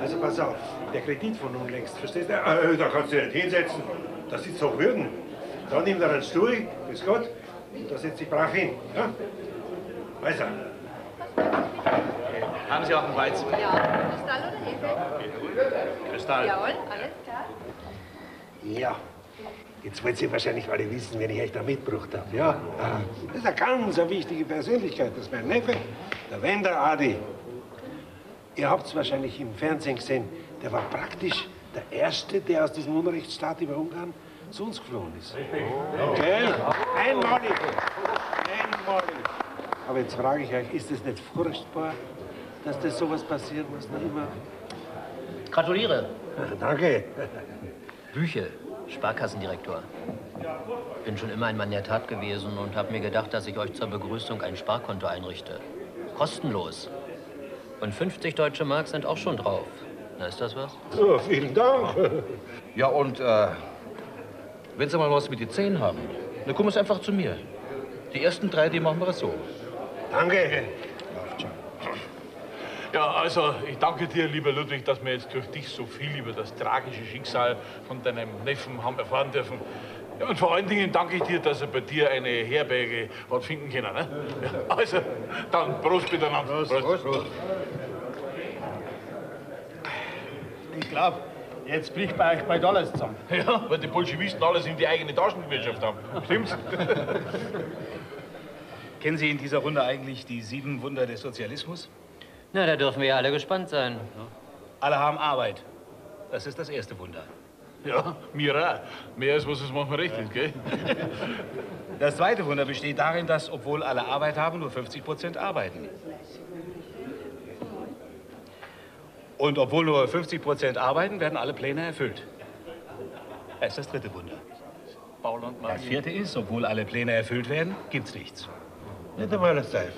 Also pass auf, der Kredit von unlängst, verstehst du? Äh, da kannst du nicht hinsetzen. Da sitzt doch Würden. Da nimm dir einen Stuhl, grüß Gott, und da setzt sich brav hin, ja? Weißt du? Haben Sie auch einen Weizen? Ja, Kristall oder Hefe? Kristall. Jawohl, alles klar. Ja, jetzt wollt ihr wahrscheinlich alle wissen, wen ich euch da mitgebracht habe, ja? Das ist eine ganz wichtige Persönlichkeit, das ist mein Neffe, der Wender Adi. Ihr habt es wahrscheinlich im Fernsehen gesehen, der war praktisch der Erste, der aus diesem Unrechtsstaat über Ungarn zu uns geflohen ist. Richtig. Okay? Einmalig. Einmalig. Aber jetzt frage ich euch, ist es nicht furchtbar, dass das sowas passieren muss, noch immer? Gratuliere. Danke. Bücher, Sparkassendirektor. Bin schon immer ein Mann der Tat gewesen und habe mir gedacht, dass ich euch zur Begrüßung ein Sparkonto einrichte. Kostenlos. Und fünfzig deutsche Mark sind auch schon drauf. Na, ist das was? Oh, vielen Dank. Ja, und äh, wenn Sie mal was mit den Zehen haben, dann kommen Sie einfach zu mir. Die ersten drei, die machen wir so. Danke. Ja, also, ich danke dir, lieber Ludwig, dass wir jetzt durch dich so viel über das tragische Schicksal von deinem Neffen haben erfahren dürfen. Ja, und vor allen Dingen danke ich dir, dass er bei dir eine Herberge hat finden können. Ne? Ja, also, dann Prost miteinander. Prost, Prost. Prost. Ich glaube, jetzt bricht bei euch bald alles zusammen. Ja, weil die Bolschewisten alles in die eigene Taschenwirtschaft haben. Stimmt's? Kennen Sie in dieser Runde eigentlich die sieben Wunder des Sozialismus? Na, da dürfen wir ja alle gespannt sein. Alle haben Arbeit. Das ist das erste Wunder. Ja, mir auch. Mehr als was es manchmal recht ist, gell? Das zweite Wunder besteht darin, dass, obwohl alle Arbeit haben, nur fünfzig Prozent arbeiten. Und obwohl nur fünfzig Prozent arbeiten, werden alle Pläne erfüllt. Das ist das dritte Wunder. Das vierte ist, obwohl alle Pläne erfüllt werden, gibt's nichts. Nicht einmal das Teil.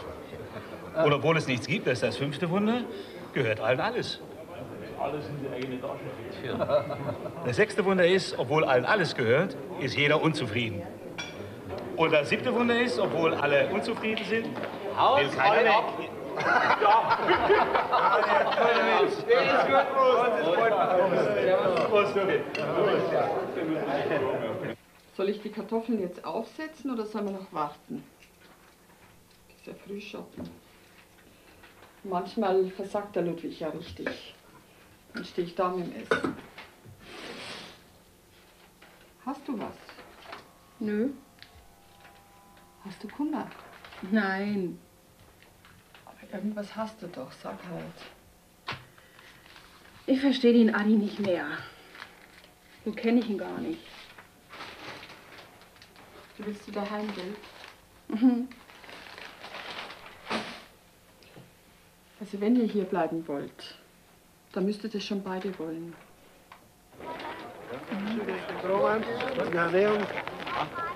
Und obwohl es nichts gibt, das ist das fünfte Wunder, gehört allen alles. Alles in die eigene Tasche. Das sechste Wunder ist, obwohl allen alles gehört, ist jeder unzufrieden. Und das siebte Wunder ist, obwohl alle unzufrieden sind, will keiner weg. Ja. Soll ich die Kartoffeln jetzt aufsetzen oder sollen wir noch warten? Das ist ja Frühschoppen. Manchmal versagt der Ludwig ja richtig. Dann stehe ich da mit dem Essen. Hast du was? Nö. Hast du Kummer? Nein. Aber irgendwas hast du doch, sag halt. Ich verstehe den Adi nicht mehr. So kenne ich ihn gar nicht. Du willst wieder heim, gell? Mhm. Also wenn ihr hier bleiben wollt, da müsstet ihr schon beide wollen.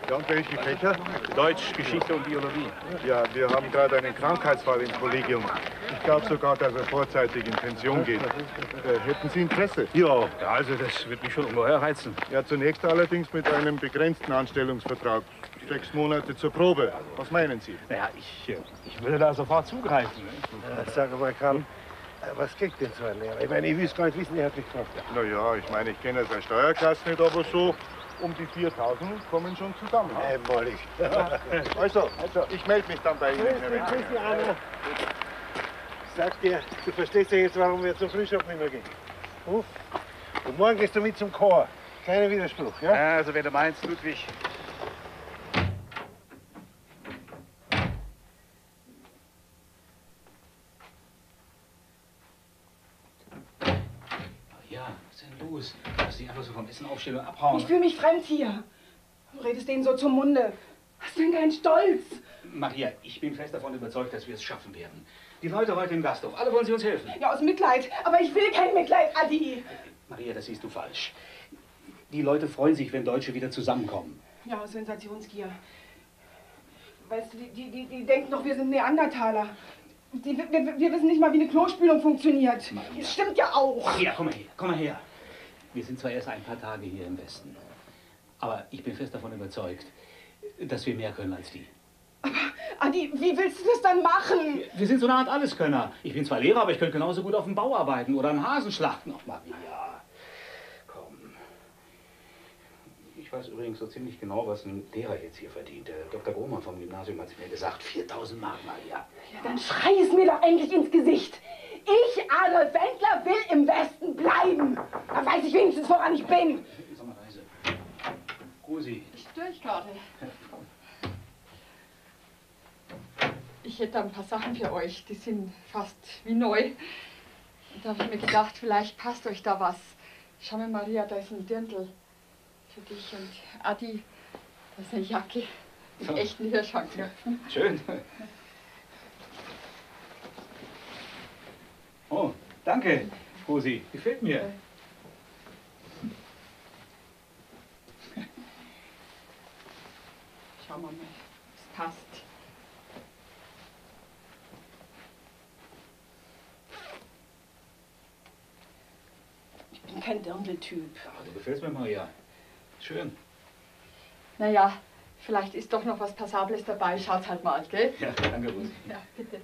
Ja, und welche Fächer? Deutsch, Geschichte und Biologie. Ja, wir haben gerade einen Krankheitsfall im Kollegium. Ich glaube sogar, dass er vorzeitig in Pension geht. Äh, hätten Sie Interesse? Ja, also das wird mich schon ungeheuer reizen. Ja, zunächst allerdings mit einem begrenzten Anstellungsvertrag. Sechs Monate zur Probe. Was meinen Sie? Naja, ich, ich würde da sofort zugreifen. Ja, sag mal, Karl. Was kriegt denn so ein Lehrer? Ich meine, ich will es gar nicht wissen, er hat mich gefragt. Na ja, ich meine, ich kenne ja seine Steuerklasse nicht, aber so um die viertausend kommen schon zusammen. Einmalig. Ja. Also, also, ich melde mich dann bei Ihnen. Grüß dich, Anna. Ich sag dir, du verstehst ja jetzt, warum wir zum Frühschoppen immer gehen. Ruf. Und morgen gehst du mit zum Chor. Keiner Widerspruch, ja? Ja, also wenn du meinst, Ludwig. Dass sie einfach so vom Essen aufstehen und abhauen. Ich fühle mich fremd hier. Du redest denen so zum Munde. Hast du denn keinen Stolz? Maria, ich bin fest davon überzeugt, dass wir es schaffen werden. Die Leute heute im Gasthof, alle wollen sie uns helfen. Ja, aus Mitleid. Aber ich will kein Mitleid, Adi. Maria, das siehst du falsch. Die Leute freuen sich, wenn Deutsche wieder zusammenkommen. Ja, Sensationsgier. Weißt du, die, die, die, die denken doch, wir sind Neandertaler. Die, wir, wir wissen nicht mal, wie eine Klospülung funktioniert. Maria. Das stimmt ja auch. Ja, komm mal her, komm mal her. Wir sind zwar erst ein paar Tage hier im Westen, aber ich bin fest davon überzeugt, dass wir mehr können als die. Aber, Adi, wie willst du das dann machen? Wir, wir sind so eine Art Alleskönner. Ich bin zwar Lehrer, aber ich könnte genauso gut auf dem Bau arbeiten oder einen Hasen schlachten. Ach, Maria, komm. Ich weiß übrigens so ziemlich genau, was ein Lehrer jetzt hier verdient. Der Doktor Grohmann vom Gymnasium hat es mir gesagt. viertausend Mark, Maria. Ja, dann schrei es mir doch endlich ins Gesicht. Ich, Adolf Wendler, will im Westen bleiben. Da weiß ich wenigstens, woran ich bin. Sag mal leise. Grusi. Ich störe dich gerade. Ich hätte ein paar Sachen für euch. Die sind fast wie neu. Da habe ich mir gedacht, vielleicht passt euch da was. Schau mal, Maria, da ist ein Dirndl für dich. Und Adi, da ist eine Jacke. Mit so echten Hirschhaken. Schön. Oh, danke, Rosi. Gefällt mir. Schauen wir mal, es passt. Ich bin kein Dirndl-Typ. Ach, du gefällst mir, Maria. Schön. Naja, vielleicht ist doch noch was Passables dabei. Schaut halt mal, gell? Ja, danke, Rosi. Ja, bitte.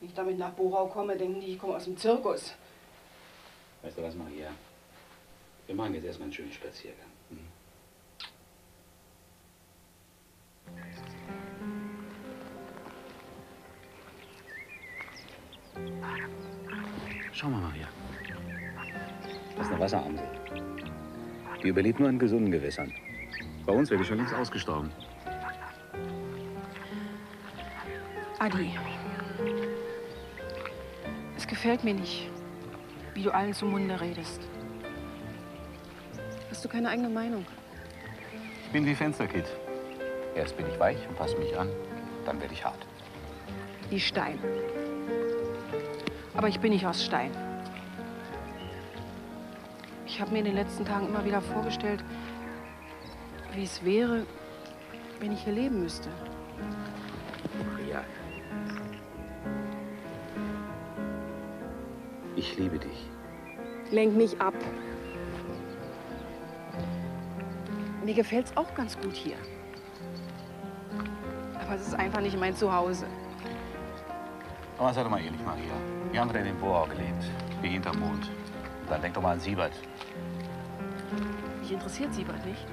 Wenn ich damit nach Borau komme, denken die, ich komme aus dem Zirkus. Weißt du was, Maria? Wir machen jetzt erstmal einen schönen Spaziergang. Hm? Schau mal, Maria. Das ist eine Wasseramsel. Die überlebt nur an gesunden Gewässern. Bei uns wäre die schon längst ausgestorben. Adi. Gefällt mir nicht, wie du allen zum Munde redest. Hast du keine eigene Meinung? Ich bin wie Fensterkid. Erst bin ich weich und passe mich an, dann werde ich hart. Wie Stein. Aber ich bin nicht aus Stein. Ich habe mir in den letzten Tagen immer wieder vorgestellt, wie es wäre, wenn ich hier leben müsste. Maria. Ich liebe dich. Lenk mich ab. Mir gefällt's auch ganz gut hier. Aber es ist einfach nicht mein Zuhause. Aber sei doch mal ehrlich, Maria. Wir haben ja in den Borau gelebt. Wie hinterm Mond. Und dann denk doch mal an Siebert. Mich interessiert Siebert nicht.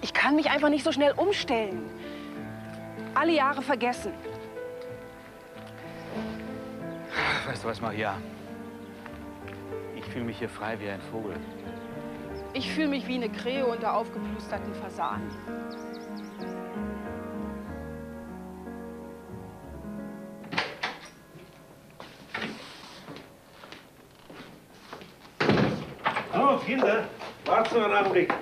Ich kann mich einfach nicht so schnell umstellen. Alle Jahre vergessen. Weißt du was, Maria? Ich fühle mich hier frei wie ein Vogel. Ich fühle mich wie eine Krähe unter aufgeplusterten Fasanen. Hallo, Kinder. Warten Sie einen Augenblick.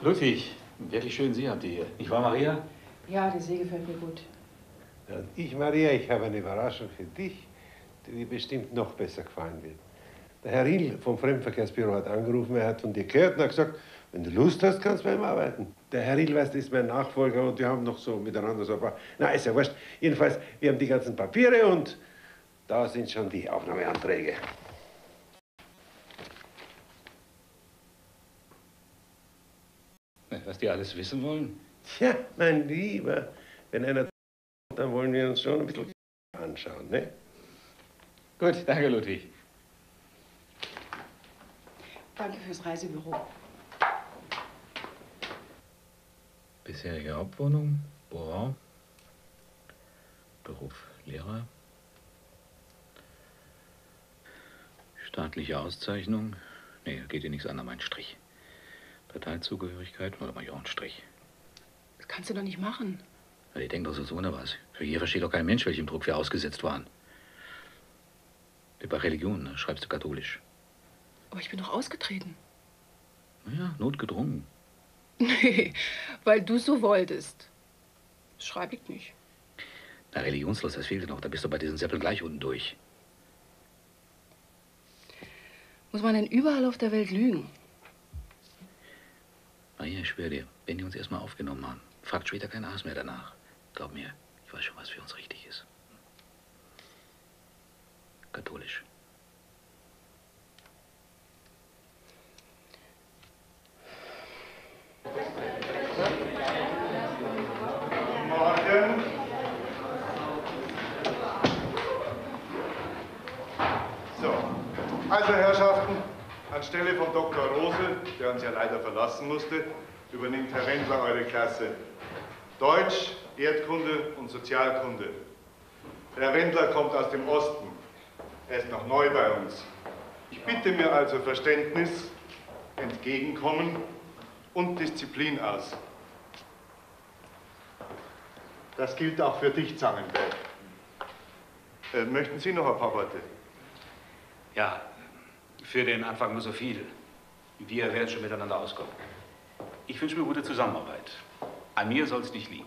Ludwig, wirklich schön, Sie habt ihr hier. Nicht wahr, Maria? Ja, die See gefällt mir gut. Und ich, Maria, ich habe eine Überraschung für dich, die dir bestimmt noch besser gefallen wird. Der Herr Riedl vom Fremdenverkehrsbüro hat angerufen, er hat von dir gehört und hat gesagt, wenn du Lust hast, kannst du bei ihm arbeiten. Der Herr Riedl, weißt du, ist mein Nachfolger und wir haben noch so miteinander so ein paar... Na, ist ja wurscht. Jedenfalls, wir haben die ganzen Papiere und da sind schon die Aufnahmeanträge. Was die alles wissen wollen? Tja, mein Lieber, wenn einer... Dann wollen wir uns schon ein bisschen anschauen, ne? Gut, danke, Ludwig. Danke fürs Reisebüro. Bisherige Hauptwohnung, Borau. Beruf Lehrer. Staatliche Auszeichnung. Nee, geht hier nichts an, da mein Strich. Parteizugehörigkeit, oder mach ich auch einen Strich. Das kannst du doch nicht machen. Ich denke doch, so ohne was. Hier versteht doch kein Mensch, welchem Druck wir ausgesetzt waren. Über Religion, ne? Schreibst du katholisch. Aber ich bin doch ausgetreten. Naja, notgedrungen. Nee, weil du so wolltest. Das schreibe ich nicht. Na, religionslos, das fehlte noch. Da bist du bei diesen Seppeln gleich unten durch. Muss man denn überall auf der Welt lügen? Maria, ich schwöre dir, wenn die uns erstmal aufgenommen haben, fragt später kein Arzt mehr danach. Glaub mir, ich weiß schon, was für uns richtig ist. Katholisch. Morgen. So, also Herrschaften, anstelle von Doktor Rose, der uns ja leider verlassen musste, übernimmt Herr Wendler eure Klasse. Deutsch, Erdkunde und Sozialkunde. Herr Wendler kommt aus dem Osten. Er ist noch neu bei uns. Ich bitte mir also Verständnis, Entgegenkommen und Disziplin aus. Das gilt auch für dich, Zangenberg. Äh, möchten Sie noch ein paar Worte? Ja, für den Anfang nur so viel. Wir werden schon miteinander auskommen. Ich wünsche mir gute Zusammenarbeit. An mir soll es nicht liegen.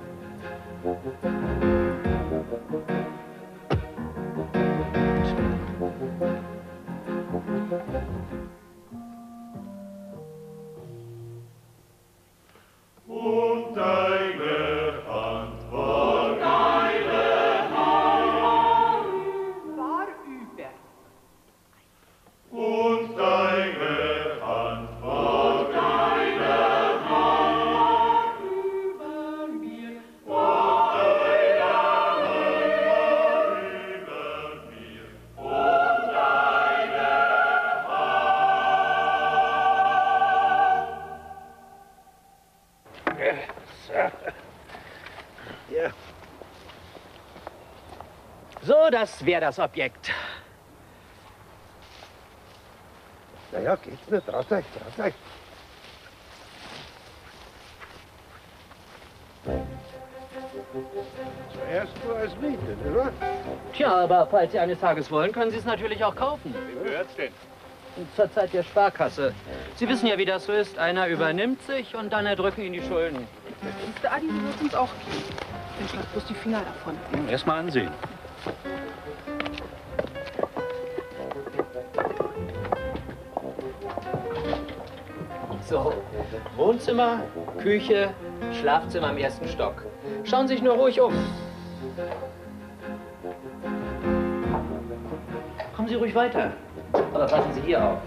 Und deine Hand war deine Hand war über. Und deine Hand war deine Hand über mir. Und deine Hand war über mir. Und deine Hand. Ja. So, das wäre das Objekt. Na ja, geht's nicht. Traut euch, traut euch. Zuerst nur als Miete, oder? Tja, aber falls Sie eines Tages wollen, können Sie es natürlich auch kaufen. Wem gehört's denn? Zur Zeit der Sparkasse. Sie wissen ja, wie das so ist. Einer übernimmt sich und dann erdrücken ihn die Schulden. Der Adi wird uns auch gehen. Dann schlag bloß die Finger davon. Erst mal ansehen. So, Wohnzimmer, Küche, Schlafzimmer im ersten Stock. Schauen Sie sich nur ruhig um. Kommen Sie ruhig weiter. Aber passen Sie hier auf.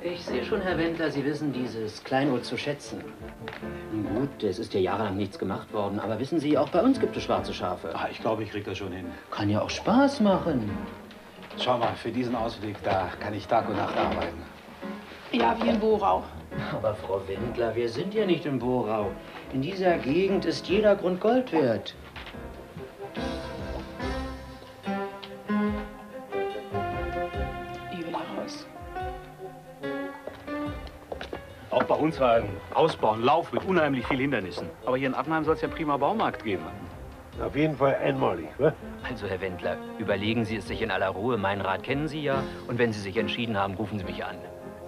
Ich sehe schon, Herr Wendler, Sie wissen dieses Kleinod zu schätzen. Nun gut, es ist ja jahrelang nichts gemacht worden, aber wissen Sie, auch bei uns gibt es schwarze Schafe. Ah, ich glaube, ich krieg das schon hin. Kann ja auch Spaß machen. Schau mal, für diesen Ausblick, da kann ich Tag und Nacht arbeiten. Ja, wie in Borau. Aber Frau Wendler, wir sind ja nicht in Borau. In dieser Gegend ist jeder Grund Gold wert. Ich will raus. Auch bei uns war ein Ausbau, ein Lauf mit unheimlich vielen Hindernissen. Aber hier in Appenheim soll es ja prima Baumarkt geben. Auf jeden Fall einmalig, wa? Also, Herr Wendler, überlegen Sie es sich in aller Ruhe. Mein Rat kennen Sie ja. Und wenn Sie sich entschieden haben, rufen Sie mich an.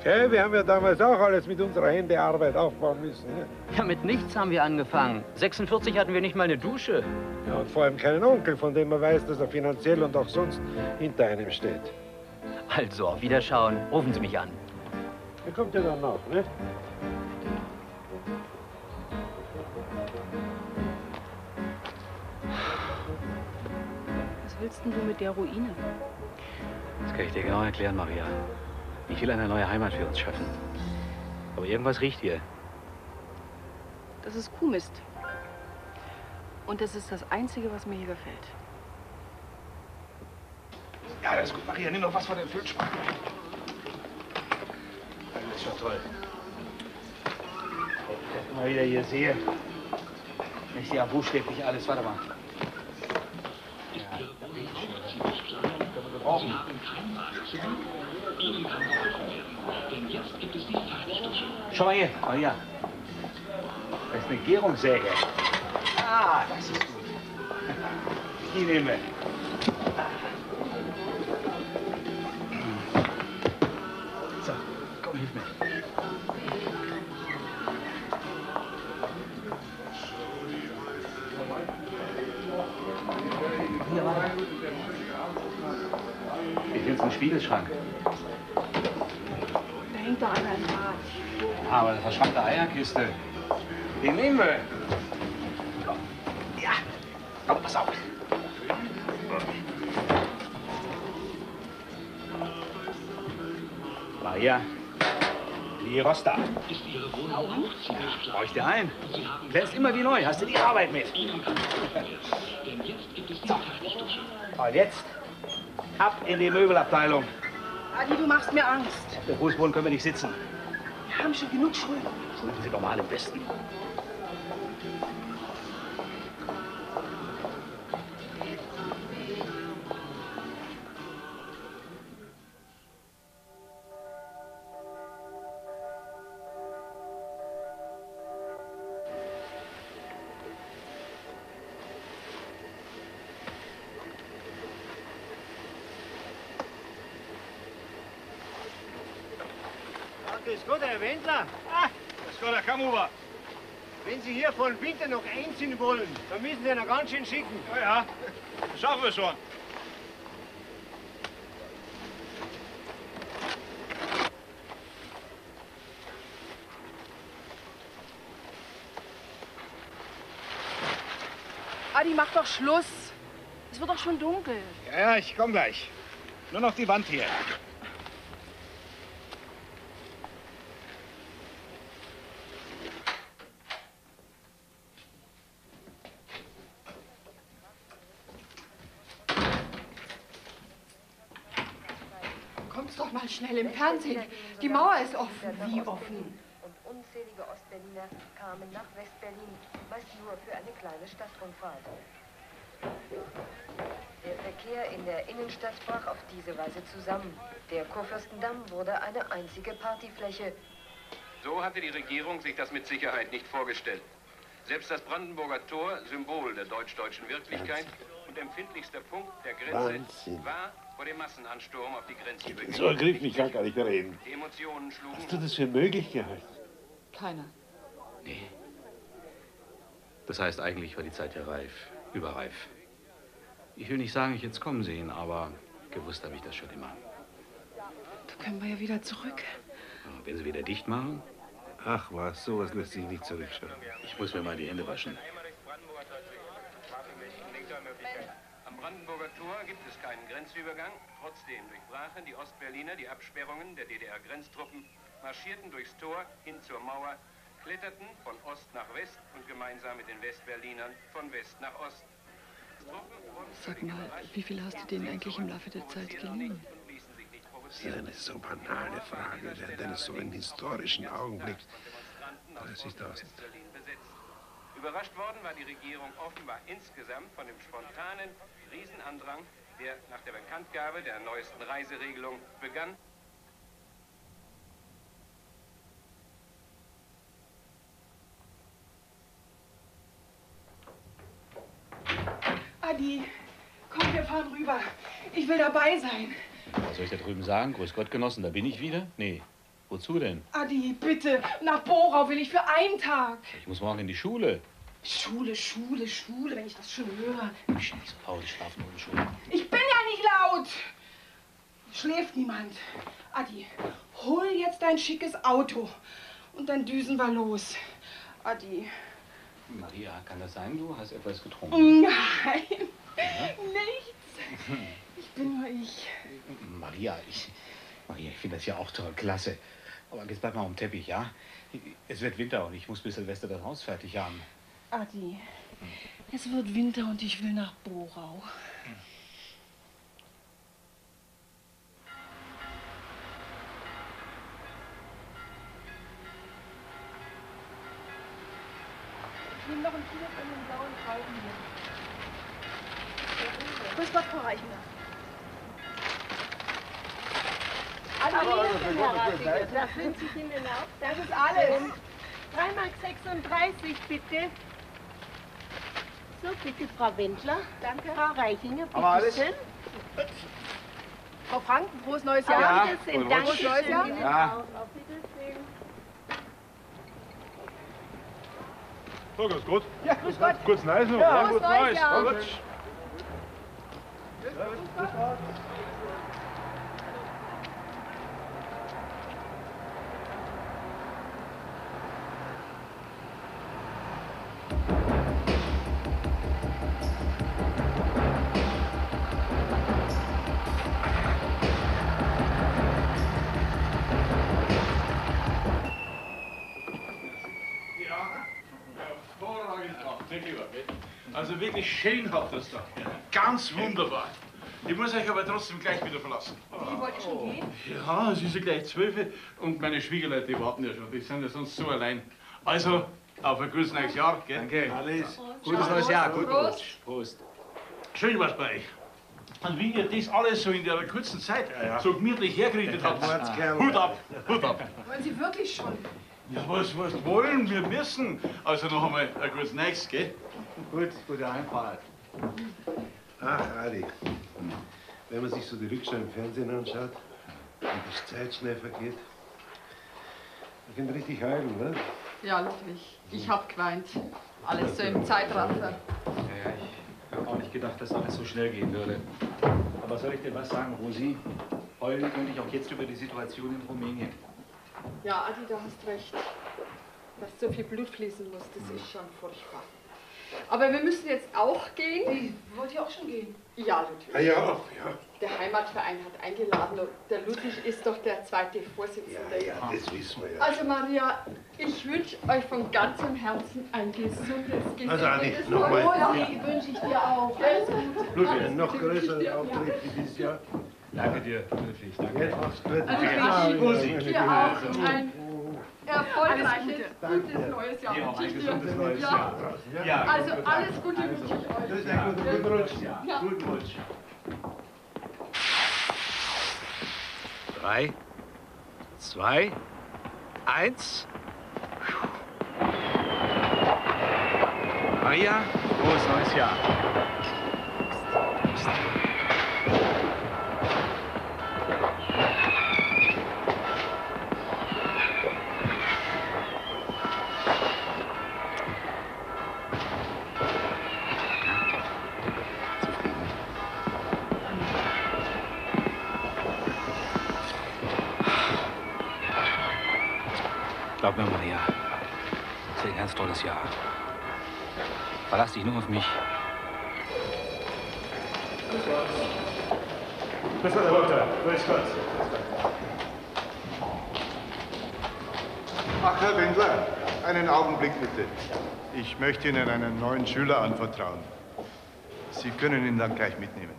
Okay, wir haben ja damals auch alles mit unserer Händearbeit aufbauen müssen, ne? Ja, mit nichts haben wir angefangen. sechsundvierzig hatten wir nicht mal eine Dusche. Ja, und vor allem keinen Onkel, von dem man weiß, dass er finanziell und auch sonst hinter einem steht. Also, auf Wiederschauen. Rufen Sie mich an. Er kommt ja dann noch, ne? Was willst denn du mit der Ruine? Das kann ich dir genau erklären, Maria. Ich will eine neue Heimat für uns schaffen. Aber irgendwas riecht hier. Das ist Kuhmist. Und das ist das Einzige, was mir hier gefällt. Ja, das ist gut, Maria, nimm noch was von dem Filzspan. Das ist schon toll. Wenn ich mal wieder hier sehe. Ich sehe ja buchstäblich alles. Warte mal. Ja, das riecht schön. Das können wir gebrauchen. Schau mal hier, Maria. Das ist eine Gärungssäge. Ah, das ist gut. Die nehmen wir. So, komm, hilf mir. Hier, warte. Ich will jetzt einen Spiegelschrank. Da hängt doch einer im Bad. Aber eine verschrankte Eierkiste. Den nehmen wir. Ja, komm, pass auf. Maria, die Rosta. Brauche ich dir ein? Wärst immer wie neu, hast du die Arbeit mit. So. Und jetzt ab in die Möbelabteilung. Adi, du machst mir Angst. Auf dem Fußboden können wir nicht sitzen. Wir haben schon genug Schulden. Das machen Sie doch mal am besten. Grüß Gott, Herr Wendler. Ah, grüß Gott, Herr Kamuber. Wenn Sie hier von Winter noch einziehen wollen, dann müssen Sie noch ganz schön schicken. Ja, ja, das schaffen wir schon. Adi, mach doch Schluss. Es wird doch schon dunkel. Ja, ja, ich komm gleich. Nur noch die Wand hier. Schnell im Fernsehen. Die Mauer ist offen. Wie offen? Und unzählige Ostberliner kamen nach Westberlin, meist nur für eine kleine Stadtrundfahrt. Der Verkehr in der Innenstadt brach auf diese Weise zusammen. Der Kurfürstendamm wurde eine einzige Partyfläche. So hatte die Regierung sich das mit Sicherheit nicht vorgestellt. Selbst das Brandenburger Tor, Symbol der deutsch-deutschen Wirklichkeit und empfindlichster Punkt der Grenze, Wahnsinn. War vor dem Massenansturm auf die Grenze. Ich bin so ergriffen, ich kann gar nicht mehr reden. Die Emotionen schlugen. Hast du das für möglich gehalten? Keiner. Nee. Das heißt, eigentlich war die Zeit ja reif, überreif. Ich will nicht sagen, ich hätte es kommen sehen, aber gewusst habe ich das schon immer. Da können wir ja wieder zurück. Und wenn sie wieder dicht machen? Ach was, sowas lässt sich nicht zurückschauen. Ich muss mir mal die Hände waschen. Am Brandenburger Tor gibt es keinen Grenzübergang. Trotzdem durchbrachen die Ostberliner die Absperrungen der D D R-Grenztruppen, marschierten durchs Tor hin zur Mauer, kletterten von Ost nach West und gemeinsam mit den Westberlinern von West nach Ost. Sag mal, wie viel hast du denen eigentlich im Laufe der Zeit geliehen? Das ist eine so banale Frage, während eines so einen historischen Augenblicks. dreißigtausend. Überrascht worden war die Regierung offenbar insgesamt von dem spontanen Riesenandrang, der nach der Bekanntgabe der neuesten Reiseregelung begann. Adi, komm, wir fahren rüber. Ich will dabei sein. Was soll ich da drüben sagen? Grüß Gott, Genossen, da bin ich wieder? Nee. Wozu denn? Adi, bitte. Nach Borau will ich für einen Tag. Ich muss morgen in die Schule. Schule, Schule, Schule, wenn ich das schon höre. Ich bin nicht so faul, ich schlafe nur in Schule. Ich bin ja nicht laut. Schläft niemand. Adi, hol jetzt dein schickes Auto. Und dann düsen wir los. Adi. Maria, kann das sein? Du hast etwas getrunken. Nein, ja? Nichts. Ich bin nur ich. Maria, ich, Maria, ich finde das ja auch toll, klasse. Aber jetzt bleib mal am Teppich, ja? Es wird Winter und ich muss bis Silvester das Haus fertig haben. Adi, hm. Es wird Winter und ich will nach Borau. Hm. nehme noch ein Kilo von den blauen Falten hier. Grüß Gott, Frau Reichner. Aber das sind Kinder. Das ist alles. drei Mark sechsunddreißig, bitte. So, bitte, Frau Wendler. Danke. Frau Reichinger, bitte. Aber alles schön. Frau Franken, frohes neues Jahr. Ja, bitte. Danke. Frohes neues Jahr. Ja. Auf Wiedersehen. So, grüß Gott. Ja, grüß Gott. Gutes Neues noch. Ja, gutes Neues. Ja, grüß Gott. Also wirklich schön habt ihr es da. Ganz wunderbar. Ich muss euch aber trotzdem gleich wieder verlassen. Ich wollte schon gehen. Ja, es ist ja gleich zwölf und meine Schwiegerleute die warten ja schon. Die sind ja sonst so allein. Also, auf ein gutes neues Jahr. Gell? Danke. Alles. Prost. Gutes neues Jahr. Prost. Prost. Prost. Schön war's bei euch. Und wie ihr das alles so in der kurzen Zeit ja, ja. so gemütlich hergerichtet habt. Hut ab, Hut ab. Wollen Sie wirklich schon? Ja, was, was wollen wir müssen? Also noch einmal ein gutes Nächstes, gell? Gut, gute Einfahrt. Ach, Adi, wenn man sich so die Rückschau im Fernsehen anschaut und die Zeit schnell vergeht, man kann richtig heulen, ne? Ja, wirklich. Ich hab geweint. Alles so im Zeitraffer. Ja, ja, ich hab auch nicht gedacht, dass alles so schnell gehen würde. Aber soll ich dir was sagen, Rosi? Heulen könnte ich auch jetzt über die Situation in Rumänien. Ja, Adi, da hast recht. Dass so viel Blut fließen muss, das ist schon furchtbar. Aber wir müssen jetzt auch gehen. Ich wollte ja auch schon gehen. Ja, Ludwig. Ja, ja, ja. Der Heimatverein hat eingeladen. Der Ludwig ist doch der zweite Vorsitzende. Ja, ja, das wissen wir ja. Also, Maria, ich wünsche euch von ganzem Herzen ein gesundes, gesundes... Also, Adi, nochmal. Ja. Die wünsche ich dir auch. Ludwig, noch größeren Auftritt wie dieses Jahr. Danke dir, Ludwig. Danke. Also, ich wünsche dir auch ein erfolgreiches, gutes neues Jahr. Ja, ein gesundes neues Jahr. Ja, also alles Gute wünsche ich euch. Ja, guten Rutsch. Ja, guten Rutsch. Drei, zwei, eins. Maria, frohes neues Jahr. Glaub mir, Maria, es wird ein ganz tolles Jahr. Verlass dich nur auf mich. Grüß Gott. Grüß Gott, Herr Doktor. Grüß Gott. Ach, Herr Wendler, einen Augenblick bitte. Ich möchte Ihnen einen neuen Schüler anvertrauen. Sie können ihn dann gleich mitnehmen.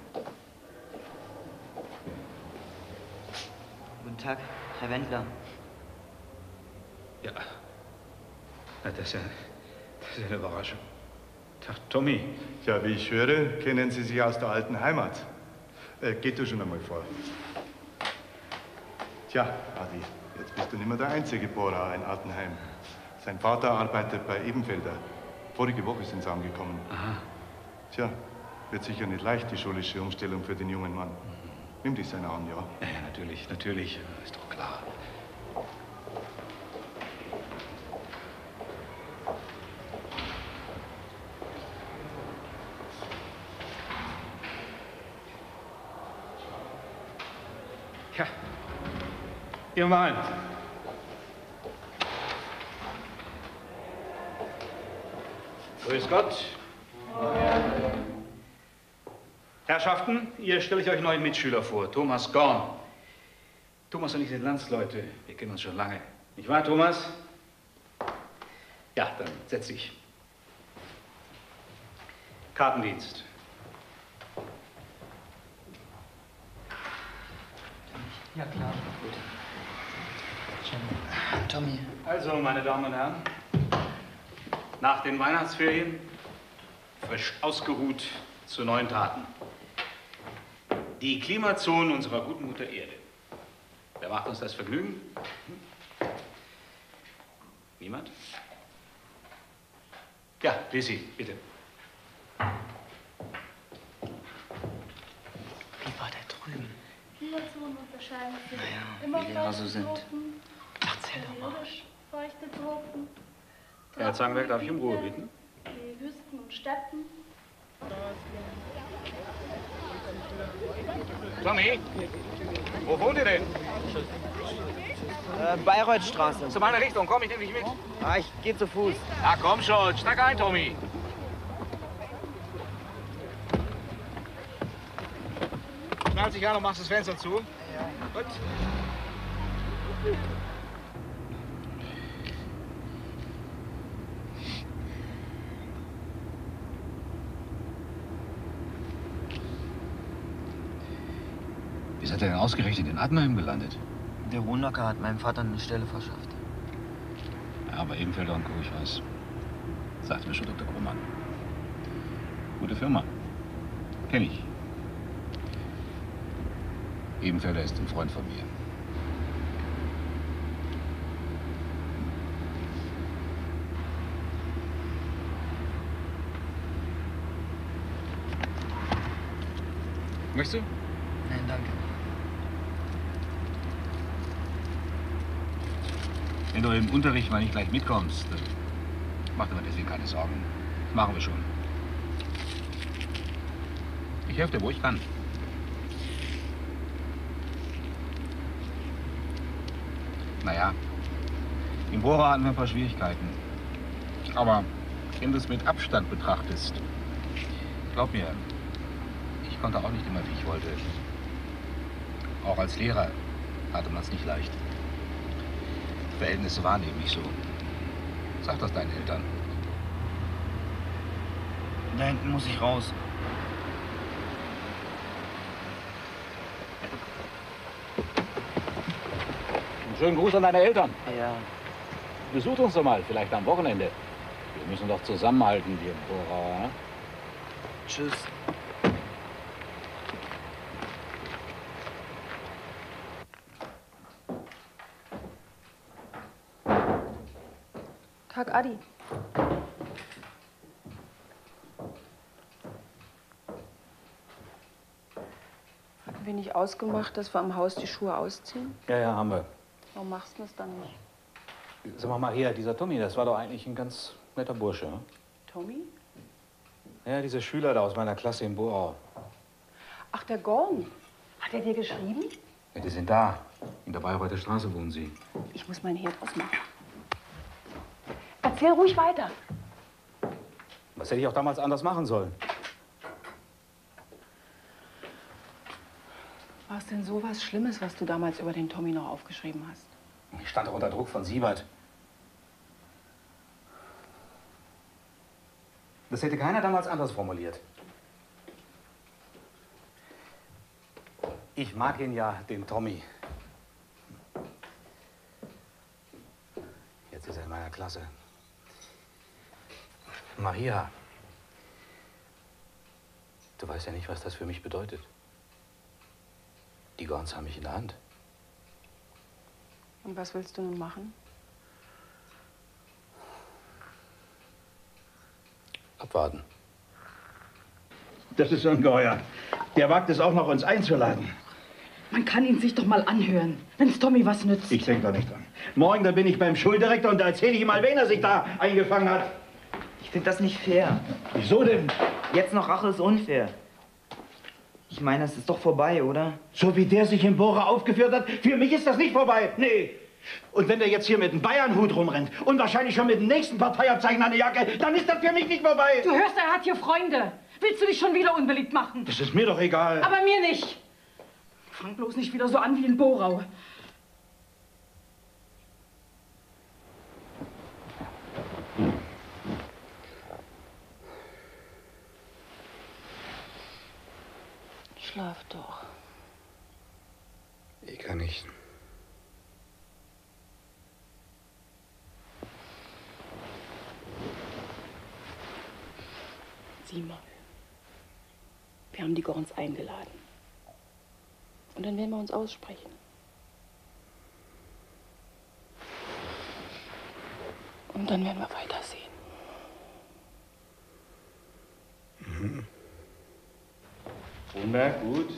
Guten Tag, Herr Wendler. Ja, das ist ja, das ist eine Überraschung. Tag, Tommy. Ja, wie ich höre, kennen Sie sich aus der alten Heimat. Äh, geht du schon einmal vor. Tja, Adi, jetzt bist du nicht mehr der einzige Bohrer in Altenheim. Sein Vater arbeitet bei Ebenfelder. Vorige Woche sind sie angekommen. Aha. Tja, wird sicher nicht leicht, die schulische Umstellung für den jungen Mann. Mhm. Nimm dich seine Arme, ja? Ja, ja, natürlich, natürlich, ist doch klar. Ihr Mann. Grüß Gott. Herrschaften, hier stelle ich euch neuen Mitschüler vor, Thomas Gorn. Thomas und ich sind Landsleute, wir kennen uns schon lange. Nicht wahr, Thomas? Ja, dann setz dich. Kartendienst. Ja, klar. Gut. Tommy. Also, meine Damen und Herren, nach den Weihnachtsferien frisch ausgeruht zu neuen Taten. Die Klimazonen unserer guten Mutter Erde. Wer macht uns das Vergnügen? Niemand? Ja, Lisi, bitte. Wie war der drüben? Klimazonen unterscheiden sich naja, immer wie die so sind. Ach, zähl doch mal. Ja, jetzt sagen wir, darf ich um Ruhe bitten? Die Wüsten und Steppen. Tommy, wo wohnt ihr denn? Äh, Bayreuthstraße. Zu meiner Richtung, komm, ich nehme dich mit. Ah, ich gehe zu Fuß. Ja, komm schon, steig ein, Tommy. Schnall dich an und machst das Fenster zu. Gut. Was hat er denn ausgerechnet in Addenheim gelandet? Der Runacker hat meinem Vater eine Stelle verschafft. Ja, aber Ebenfelder und Co., ich weiß. Sagt mir schon Doktor Krummann. Gute Firma. Kenn ich. Ebenfelder ist ein Freund von mir. Möchtest du? Nein, danke. Wenn du im Unterricht mal nicht gleich mitkommst, dann mach dir mal deswegen keine Sorgen. Das machen wir schon. Ich helfe dir, wo ich kann. Naja, im Bohrer hatten wir ein paar Schwierigkeiten. Aber wenn du es mit Abstand betrachtest, glaub mir, ich konnte auch nicht immer, wie ich wollte. Auch als Lehrer hatte man es nicht leicht. Verhältnisse waren eben nicht so. Sag das deinen Eltern. Da hinten muss ich raus. Einen schönen Gruß an deine Eltern. Ja. Besucht uns doch mal, vielleicht am Wochenende. Wir müssen doch zusammenhalten, wir im Vorrauer. Tschüss. Tag, Adi. Hatten wir nicht ausgemacht, dass wir am Haus die Schuhe ausziehen? Ja, ja, haben wir. Warum machst du das dann nicht? Sag mal, Maria, dieser Tommy, das war doch eigentlich ein ganz netter Bursche. Ne? Tommy? Ja, dieser Schüler da aus meiner Klasse in Bohau. Ach, der Gordon. Hat er dir geschrieben? Ja, die sind da. In der Bayreuther Straße wohnen sie. Ich muss meinen Herd ausmachen. Erzähl ruhig weiter. Was hätte ich auch damals anders machen sollen? War es denn so was Schlimmes, was du damals über den Tommy noch aufgeschrieben hast? Ich stand unter Druck von Siebert. Das hätte keiner damals anders formuliert. Ich mag ihn ja, den Tommy. Jetzt ist er in meiner Klasse. Maria, du weißt ja nicht, was das für mich bedeutet. Die Gorns haben mich in der Hand. Und was willst du nun machen? Abwarten. Das ist ungeheuer. Der wagt es auch noch, uns einzuladen. Man kann ihn sich doch mal anhören, wenn's Tommy was nützt. Ich denke da nicht dran. Morgen, da bin ich beim Schuldirektor und da erzähle ich ihm mal, wen er sich da eingefangen hat. Ich finde das nicht fair. Wieso denn? Jetzt noch Rache ist unfair. Ich meine, es ist doch vorbei, oder? So wie der sich im Bohrer aufgeführt hat, für mich ist das nicht vorbei. Nee. Und wenn der jetzt hier mit dem Bayernhut rumrennt und wahrscheinlich schon mit dem nächsten Parteiabzeichen an der Jacke, dann ist das für mich nicht vorbei. Du hörst, er hat hier Freunde. Willst du dich schon wieder unbeliebt machen? Das ist mir doch egal. Aber mir nicht. Fang bloß nicht wieder so an wie in Bohrau. Schlaf doch. Ich kann nicht. sieh mal, wir haben die Gorns eingeladen. Und dann werden wir uns aussprechen. Und dann werden wir weitersehen. Mhm. Wunder, gut.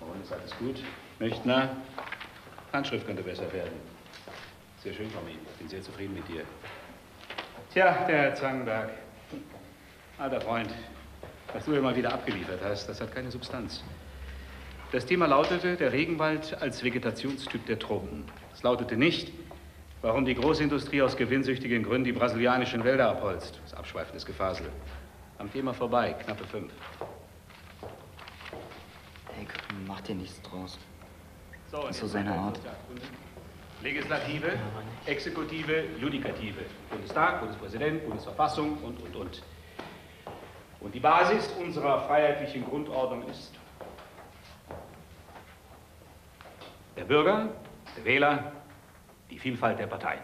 Warum ist alles gut? Möchtner, Handschrift könnte besser werden. Sehr schön von Ihnen. Ich bin sehr zufrieden mit dir. Tja, der Herr Zangenberg. Alter Freund, was du immer wieder abgeliefert hast, das hat keine Substanz. Das Thema lautete, der Regenwald als Vegetationstyp der Tropen. Es lautete nicht, warum die Großindustrie aus gewinnsüchtigen Gründen die brasilianischen Wälder abholzt. Das Abschweifen ist Gefasel. Am Thema vorbei, knappe fünf. Hey, mach dir nichts draus. So, ist so seine Art. Legislative, Exekutive, Judikative. Bundestag, Bundespräsident, Bundesverfassung und, und, und. Und die Basis unserer freiheitlichen Grundordnung ist der Bürger, der Wähler, die Vielfalt der Parteien.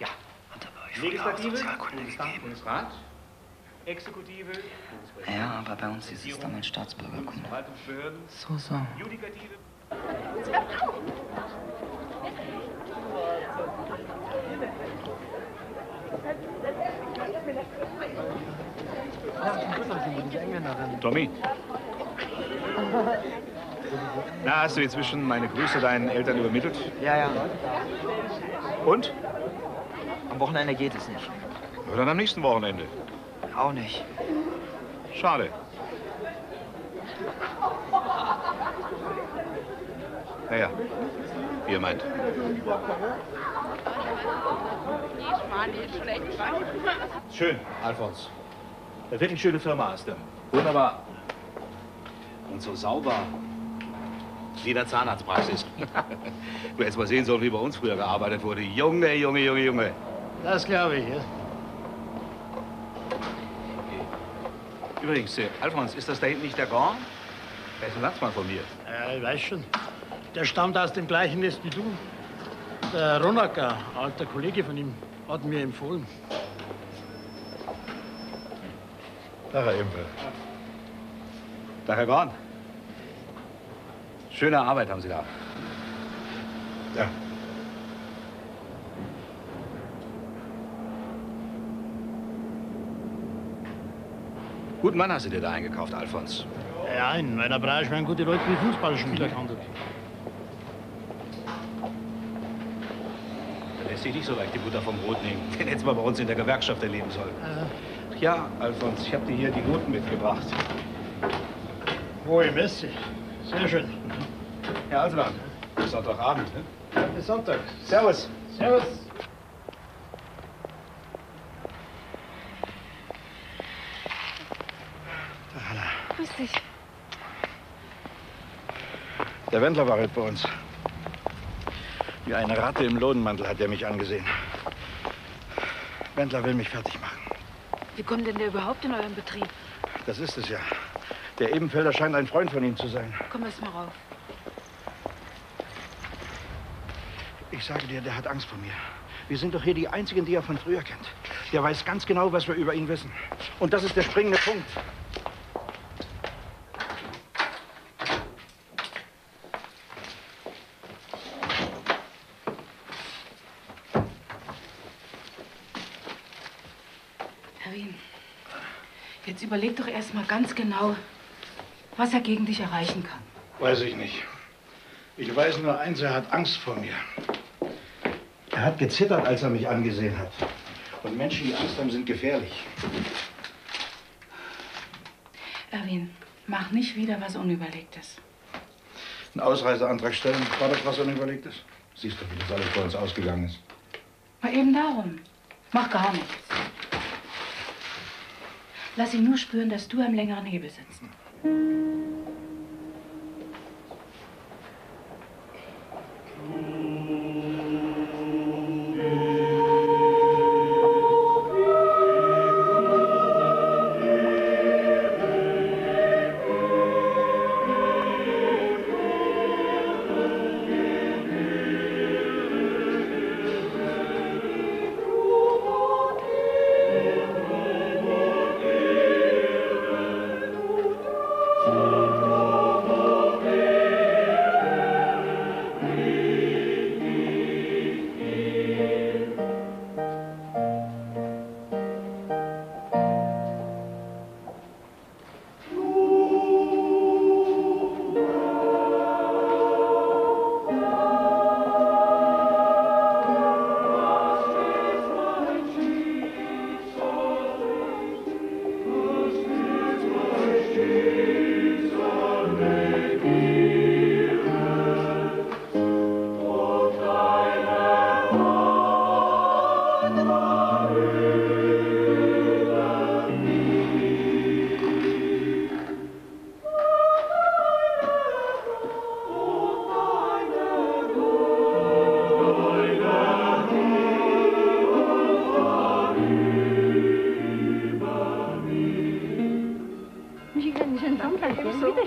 Ja. Hat aber euch Legislative, Bundestag, Bundesrat, Exekutive, Bundespräsident. Ja, aber bei uns ist es dann ein Staatsbürgerkunde. So, so. Judikative. Tommy. Na, hast du inzwischen meine Grüße deinen Eltern übermittelt? Ja, ja. Und? Am Wochenende geht es nicht. Oder dann am nächsten Wochenende? Auch nicht. Schade. Naja, wie ihr meint. Schön, Alfons. Eine wirklich schöne Firma hast du. Wunderbar. Und so sauber wie der Zahnarztpraxis. Du hättest mal sehen sollen, wie bei uns früher gearbeitet wurde. Junge, Junge, Junge, Junge. Das glaube ich, ja. Übrigens, äh, Alfons, ist das da hinten nicht der Gorn? Der ist ein Landsmann von mir. Ja, ich weiß schon. Der stammt aus dem gleichen Nest wie du. Der Ronacker, alter Kollege von ihm, hat mir empfohlen. Tag, Herr Impel. Tag, Herr Gorn. Schöne Arbeit haben Sie da. Ja. Guten Mann hast du dir da eingekauft, Alfons. Ja, in meiner Branche werden gute Leute wie Fußballspieler gehandelt. Lässt sich nicht so leicht die Butter vom Brot nehmen. Den hättest mal bei uns in der Gewerkschaft erleben sollen. Äh. Ja, Alfons, ich habe dir hier die Noten mitgebracht. Hohe Messe. Sehr schön. Ja, also dann. Bis Sonntagabend, ne? Ja, bis Sonntag. Servus. Servus. Da, Hanna. Grüß dich. Der Wendler war heute bei uns. Wie eine Ratte im Lodenmantel hat er mich angesehen. Wendler will mich fertig machen. Wie kommt denn der überhaupt in euren Betrieb? Das ist es ja. Der Ebenfelder scheint ein Freund von ihm zu sein. Komm erst mal rauf. Ich sage dir, der hat Angst vor mir. Wir sind doch hier die Einzigen, die er von früher kennt. Der weiß ganz genau, was wir über ihn wissen. Und das ist der springende Punkt. Überleg doch erst mal ganz genau, was er gegen dich erreichen kann. Weiß ich nicht. Ich weiß nur eins, er hat Angst vor mir. Er hat gezittert, als er mich angesehen hat. Und Menschen, die Angst haben, sind gefährlich. Erwin, mach nicht wieder was Unüberlegtes. Ein Ausreiseantrag stellen, war das was Unüberlegtes? Siehst du, wie das alles bei uns ausgegangen ist. Mal eben darum. Mach gar nichts. Lass ihn nur spüren, dass du am längeren Hebel sitzt.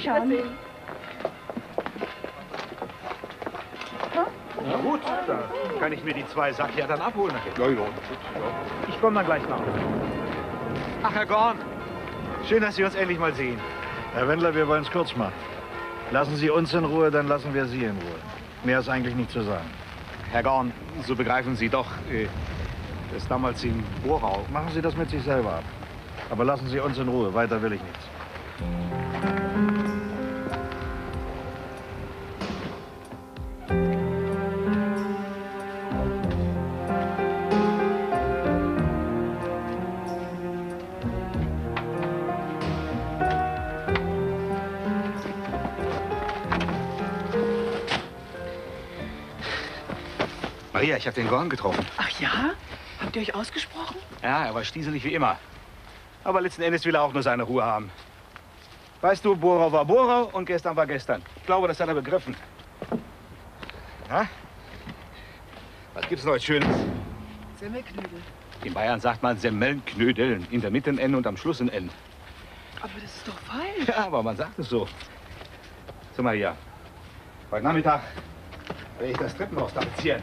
anschauen. Na gut, da kann ich mir die zwei Sack ja dann abholen. Ja, ja. Ich komme dann gleich nach. Ach, Herr Gorn, schön, dass Sie uns endlich mal sehen. Herr Wendler, wir wollen es kurz machen. Lassen Sie uns in Ruhe, dann lassen wir Sie in Ruhe. Mehr ist eigentlich nicht zu sagen. Herr Gorn, so begreifen Sie doch, das damals in Borau. Machen Sie das mit sich selber ab. Aber lassen Sie uns in Ruhe, weiter will ich nichts. Maria, ich habe den Gorn getroffen. Ach ja? Habt ihr euch ausgesprochen? Ja, er war stieselig wie immer. Aber letzten Endes will er auch nur seine Ruhe haben. Weißt du, Borau war Borau und gestern war gestern. Ich glaube, das hat er begriffen. Na? Was gibt's noch Schönes? Semmelknödel. In Bayern sagt man Semmelknödeln. In der Mitte ein N und am Schluss ein N. Aber das ist doch falsch. Ja, aber man sagt es so. So, Maria. Heute Nachmittag werde ich das Treppenhaus tapezieren.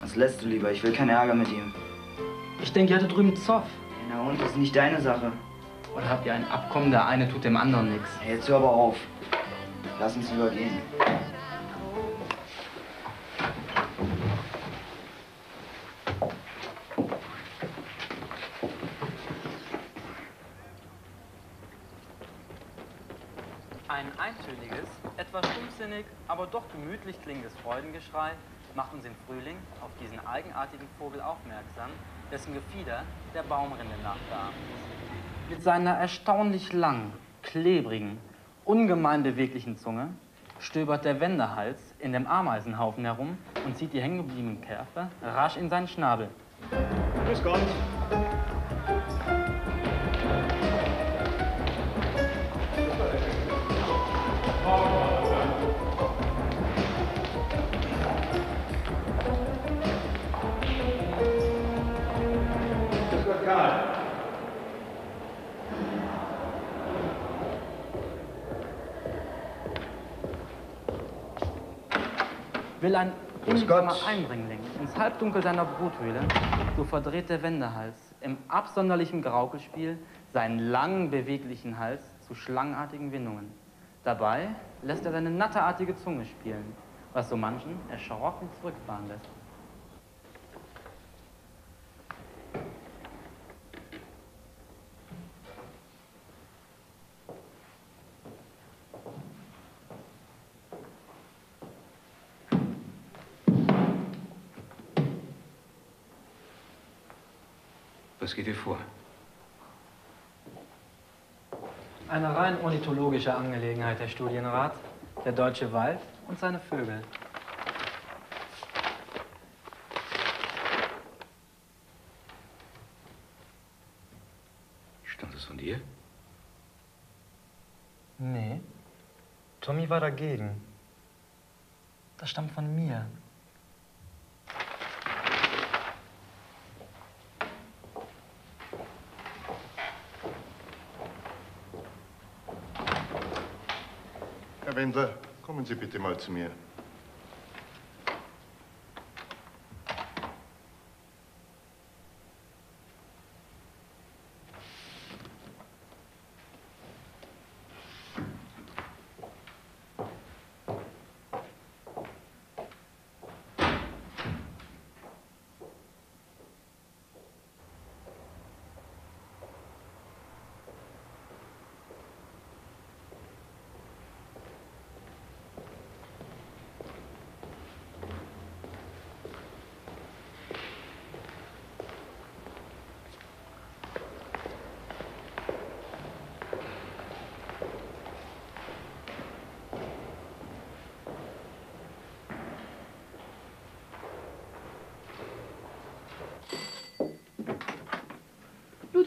Das lässt du lieber, ich will keinen Ärger mit ihm. Ich denke, ihr hattet drüben einen Zoff. Na und, das ist nicht deine Sache. Oder habt ihr ein Abkommen, der eine tut dem anderen nichts? Hey, jetzt hör aber auf. Lass uns lieber gehen. Ein eintöniges, etwas stumpfsinnig, aber doch gemütlich klingendes Freudengeschrei macht uns im Frühling auf diesen eigenartigen Vogel aufmerksam, dessen Gefieder der Baumrinde nachgeahmt ist. Mit seiner erstaunlich langen, klebrigen, ungemein beweglichen Zunge stöbert der Wendehals in dem Ameisenhaufen herum und zieht die hängengebliebenen Käfer rasch in seinen Schnabel. Grüß Gott! Will ein ungesamer Eindringling ins Halbdunkel seiner Bruthöhle, so verdreht der Wendehals im absonderlichen Graukelspiel seinen langen, beweglichen Hals zu schlangenartigen Windungen. Dabei lässt er seine natterartige Zunge spielen, was so manchen erschrocken zurückfahren lässt. Was geht hier vor? Eine rein ornithologische Angelegenheit, Herr Studienrat. Der deutsche Wald und seine Vögel. Stammt das von dir? Nee. Tommy war dagegen. Das stammt von mir. Herr Wendler, kommen Sie bitte mal zu mir.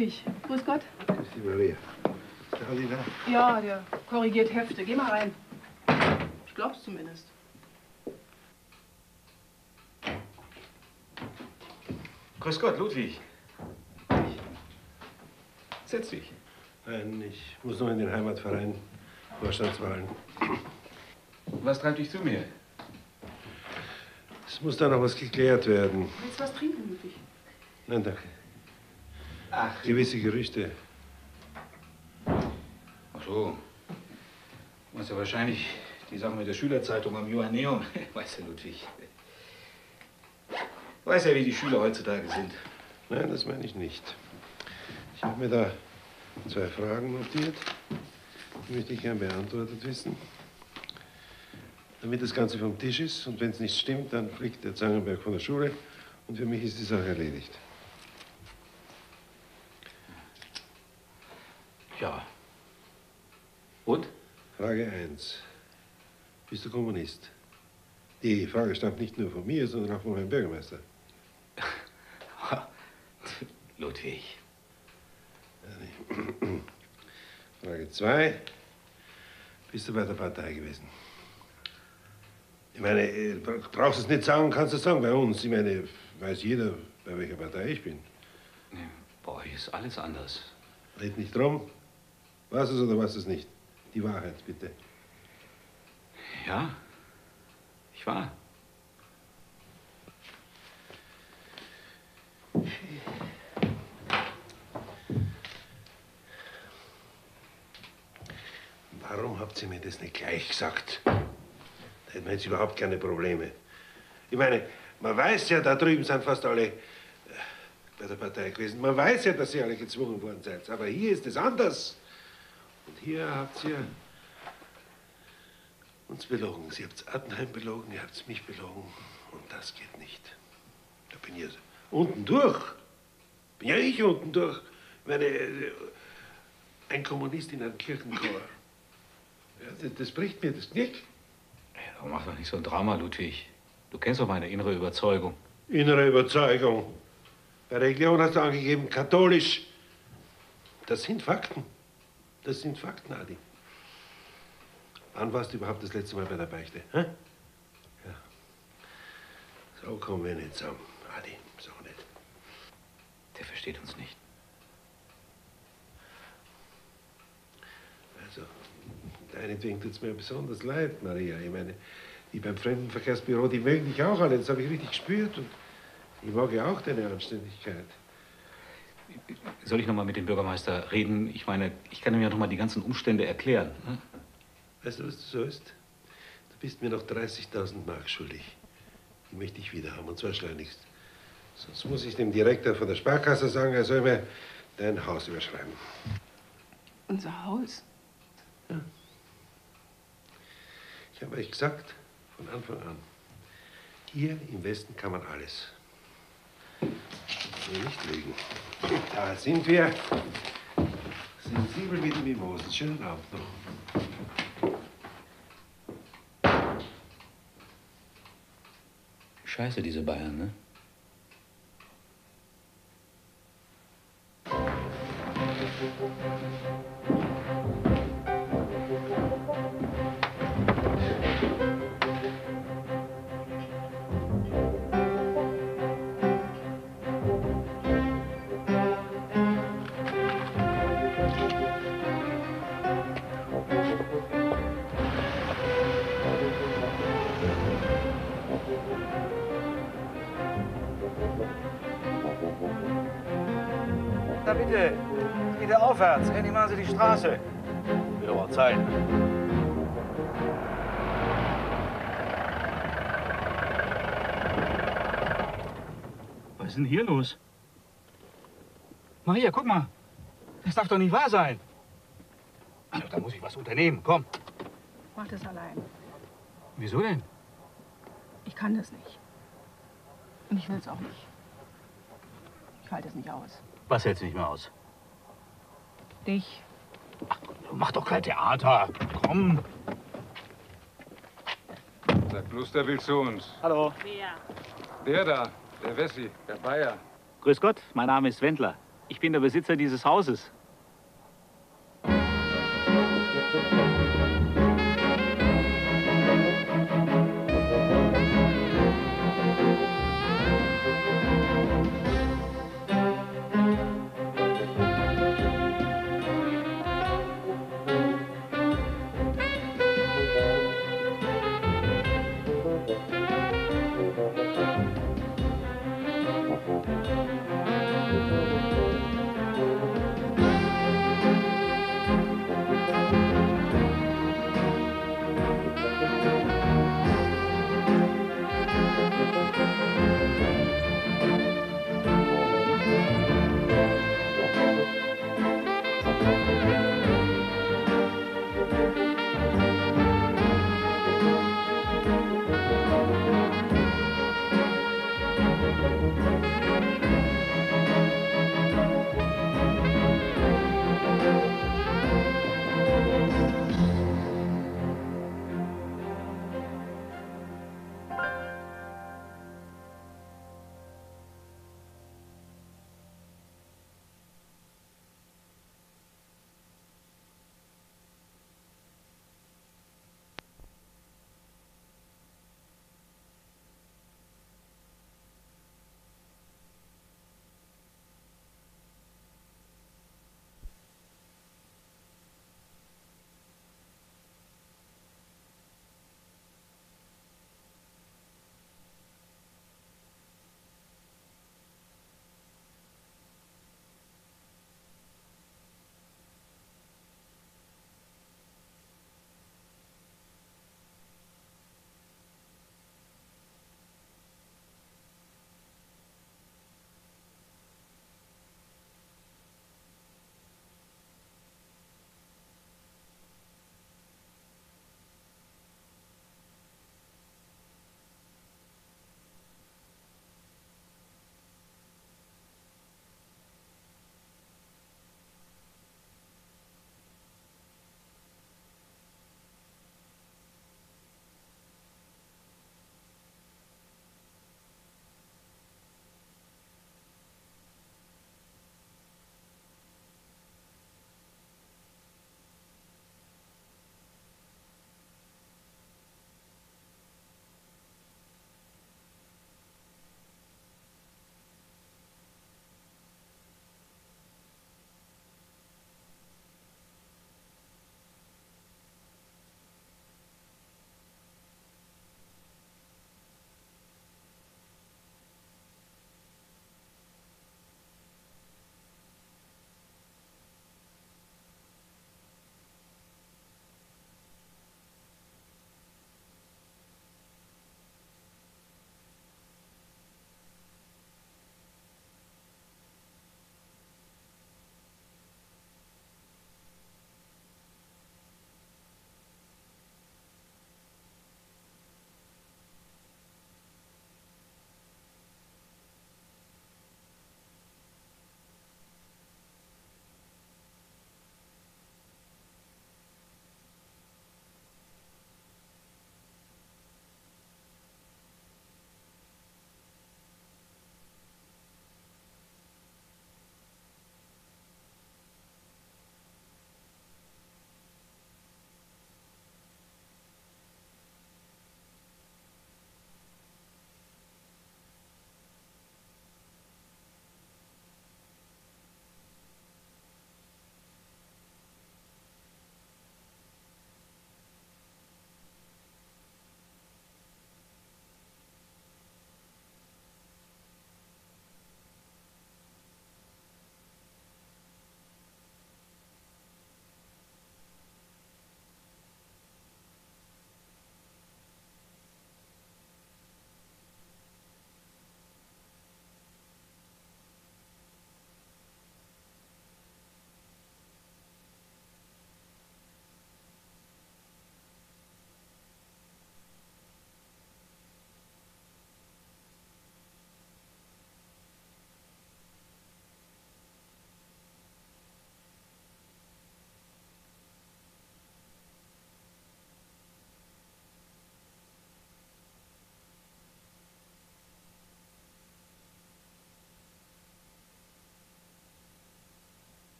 Ludwig, grüß Gott. Grüß die Maria. Ist der Adi da? Ja, der korrigiert Hefte. Geh mal rein. Ich glaub's zumindest. Grüß Gott, Ludwig. Setz dich. Nein, ich muss noch in den Heimatverein. Vorstandswahlen. Was treibt dich zu mir? Es muss da noch was geklärt werden. Willst du was trinken, Ludwig? Nein, danke. Ach. Gewisse Gerüchte. Ach so. Du meinst ja wahrscheinlich die Sache mit der Schülerzeitung am Johanneum. Weißt du, Ludwig? Du weißt ja, wie die Schüler heutzutage sind. Nein, das meine ich nicht. Ich habe mir da zwei Fragen notiert. Die möchte ich gern beantwortet wissen. Damit das Ganze vom Tisch ist und wenn es nicht stimmt, dann fliegt der Zangenberg von der Schule und für mich ist die Sache erledigt. Ja. Und? Frage eins. Bist du Kommunist? Die Frage stammt nicht nur von mir, sondern auch von meinem Bürgermeister. Ludwig. Frage zwei. Bist du bei der Partei gewesen? Ich meine, du brauchst es nicht sagen, kannst es sagen bei uns. Ich meine, weiß jeder, bei welcher Partei ich bin. Nee, bei euch ist alles anders. Red nicht drum. War es oder war es nicht? Die Wahrheit, bitte. Ja. Ich war. Warum habt ihr mir das nicht gleich gesagt? Da hätten wir jetzt überhaupt keine Probleme. Ich meine, man weiß ja, da drüben sind fast alle bei der Partei gewesen. Man weiß ja, dass ihr alle gezwungen worden seid. Aber hier ist es anders. Und hier habt ihr uns belogen. Sie habt Adenheim belogen, ihr habt mich belogen. Und das geht nicht. Da bin ich unten durch. Bin ja ich unten durch. Ich meine, ein Kommunist in einem Kirchenchor. Ja, das bricht mir das Knick. Ja, mach doch nicht so ein Drama, Ludwig. Du kennst doch meine innere Überzeugung. Innere Überzeugung? Bei Religion hast du angegeben, katholisch. Das sind Fakten. Das sind Fakten, Adi. Wann warst du überhaupt das letzte Mal bei der Beichte? Hä? Ja. So kommen wir nicht zusammen, Adi. So nicht. Der versteht uns nicht. Also, deinetwegen tut es mir besonders leid, Maria. Ich meine, die beim Fremdenverkehrsbüro, die mögen dich auch alle. Das habe ich richtig gespürt. Und ich mag ja auch deine Anständigkeit. Soll ich noch mal mit dem Bürgermeister reden? Ich meine, ich kann ihm ja noch mal die ganzen Umstände erklären. Hm? Weißt du, was du sollst? Du bist mir noch dreißigtausend Mark schuldig. Die möchte ich wieder haben, und zwar schleunigst. Sonst muss ich dem Direktor von der Sparkasse sagen, er soll mir dein Haus überschreiben. Unser Haus? Ja. Ich habe euch gesagt, von Anfang an, hier im Westen kann man alles. Ich will nicht lügen. Da sind wir. Sensibel wie die Mimosen. Schönen Abend noch. Scheiße, diese Bayern, ne? Bitte, wieder aufwärts, endlich machen Sie die Straße. Wieder mal Zeit. Was ist denn hier los? Maria, guck mal. Das darf doch nicht wahr sein. Also, da muss ich was unternehmen, komm. Mach das allein. Wieso denn? Ich kann das nicht. Und ich will es auch nicht. Ich halte es nicht aus. Was hältst du nicht mehr aus? Dich. Ach, mach doch kein Theater. Komm. Sag bloß, der will zu uns. Hallo. Wer? Der da, der Wessi, der Bayer. Grüß Gott, mein Name ist Wendler. Ich bin der Besitzer dieses Hauses.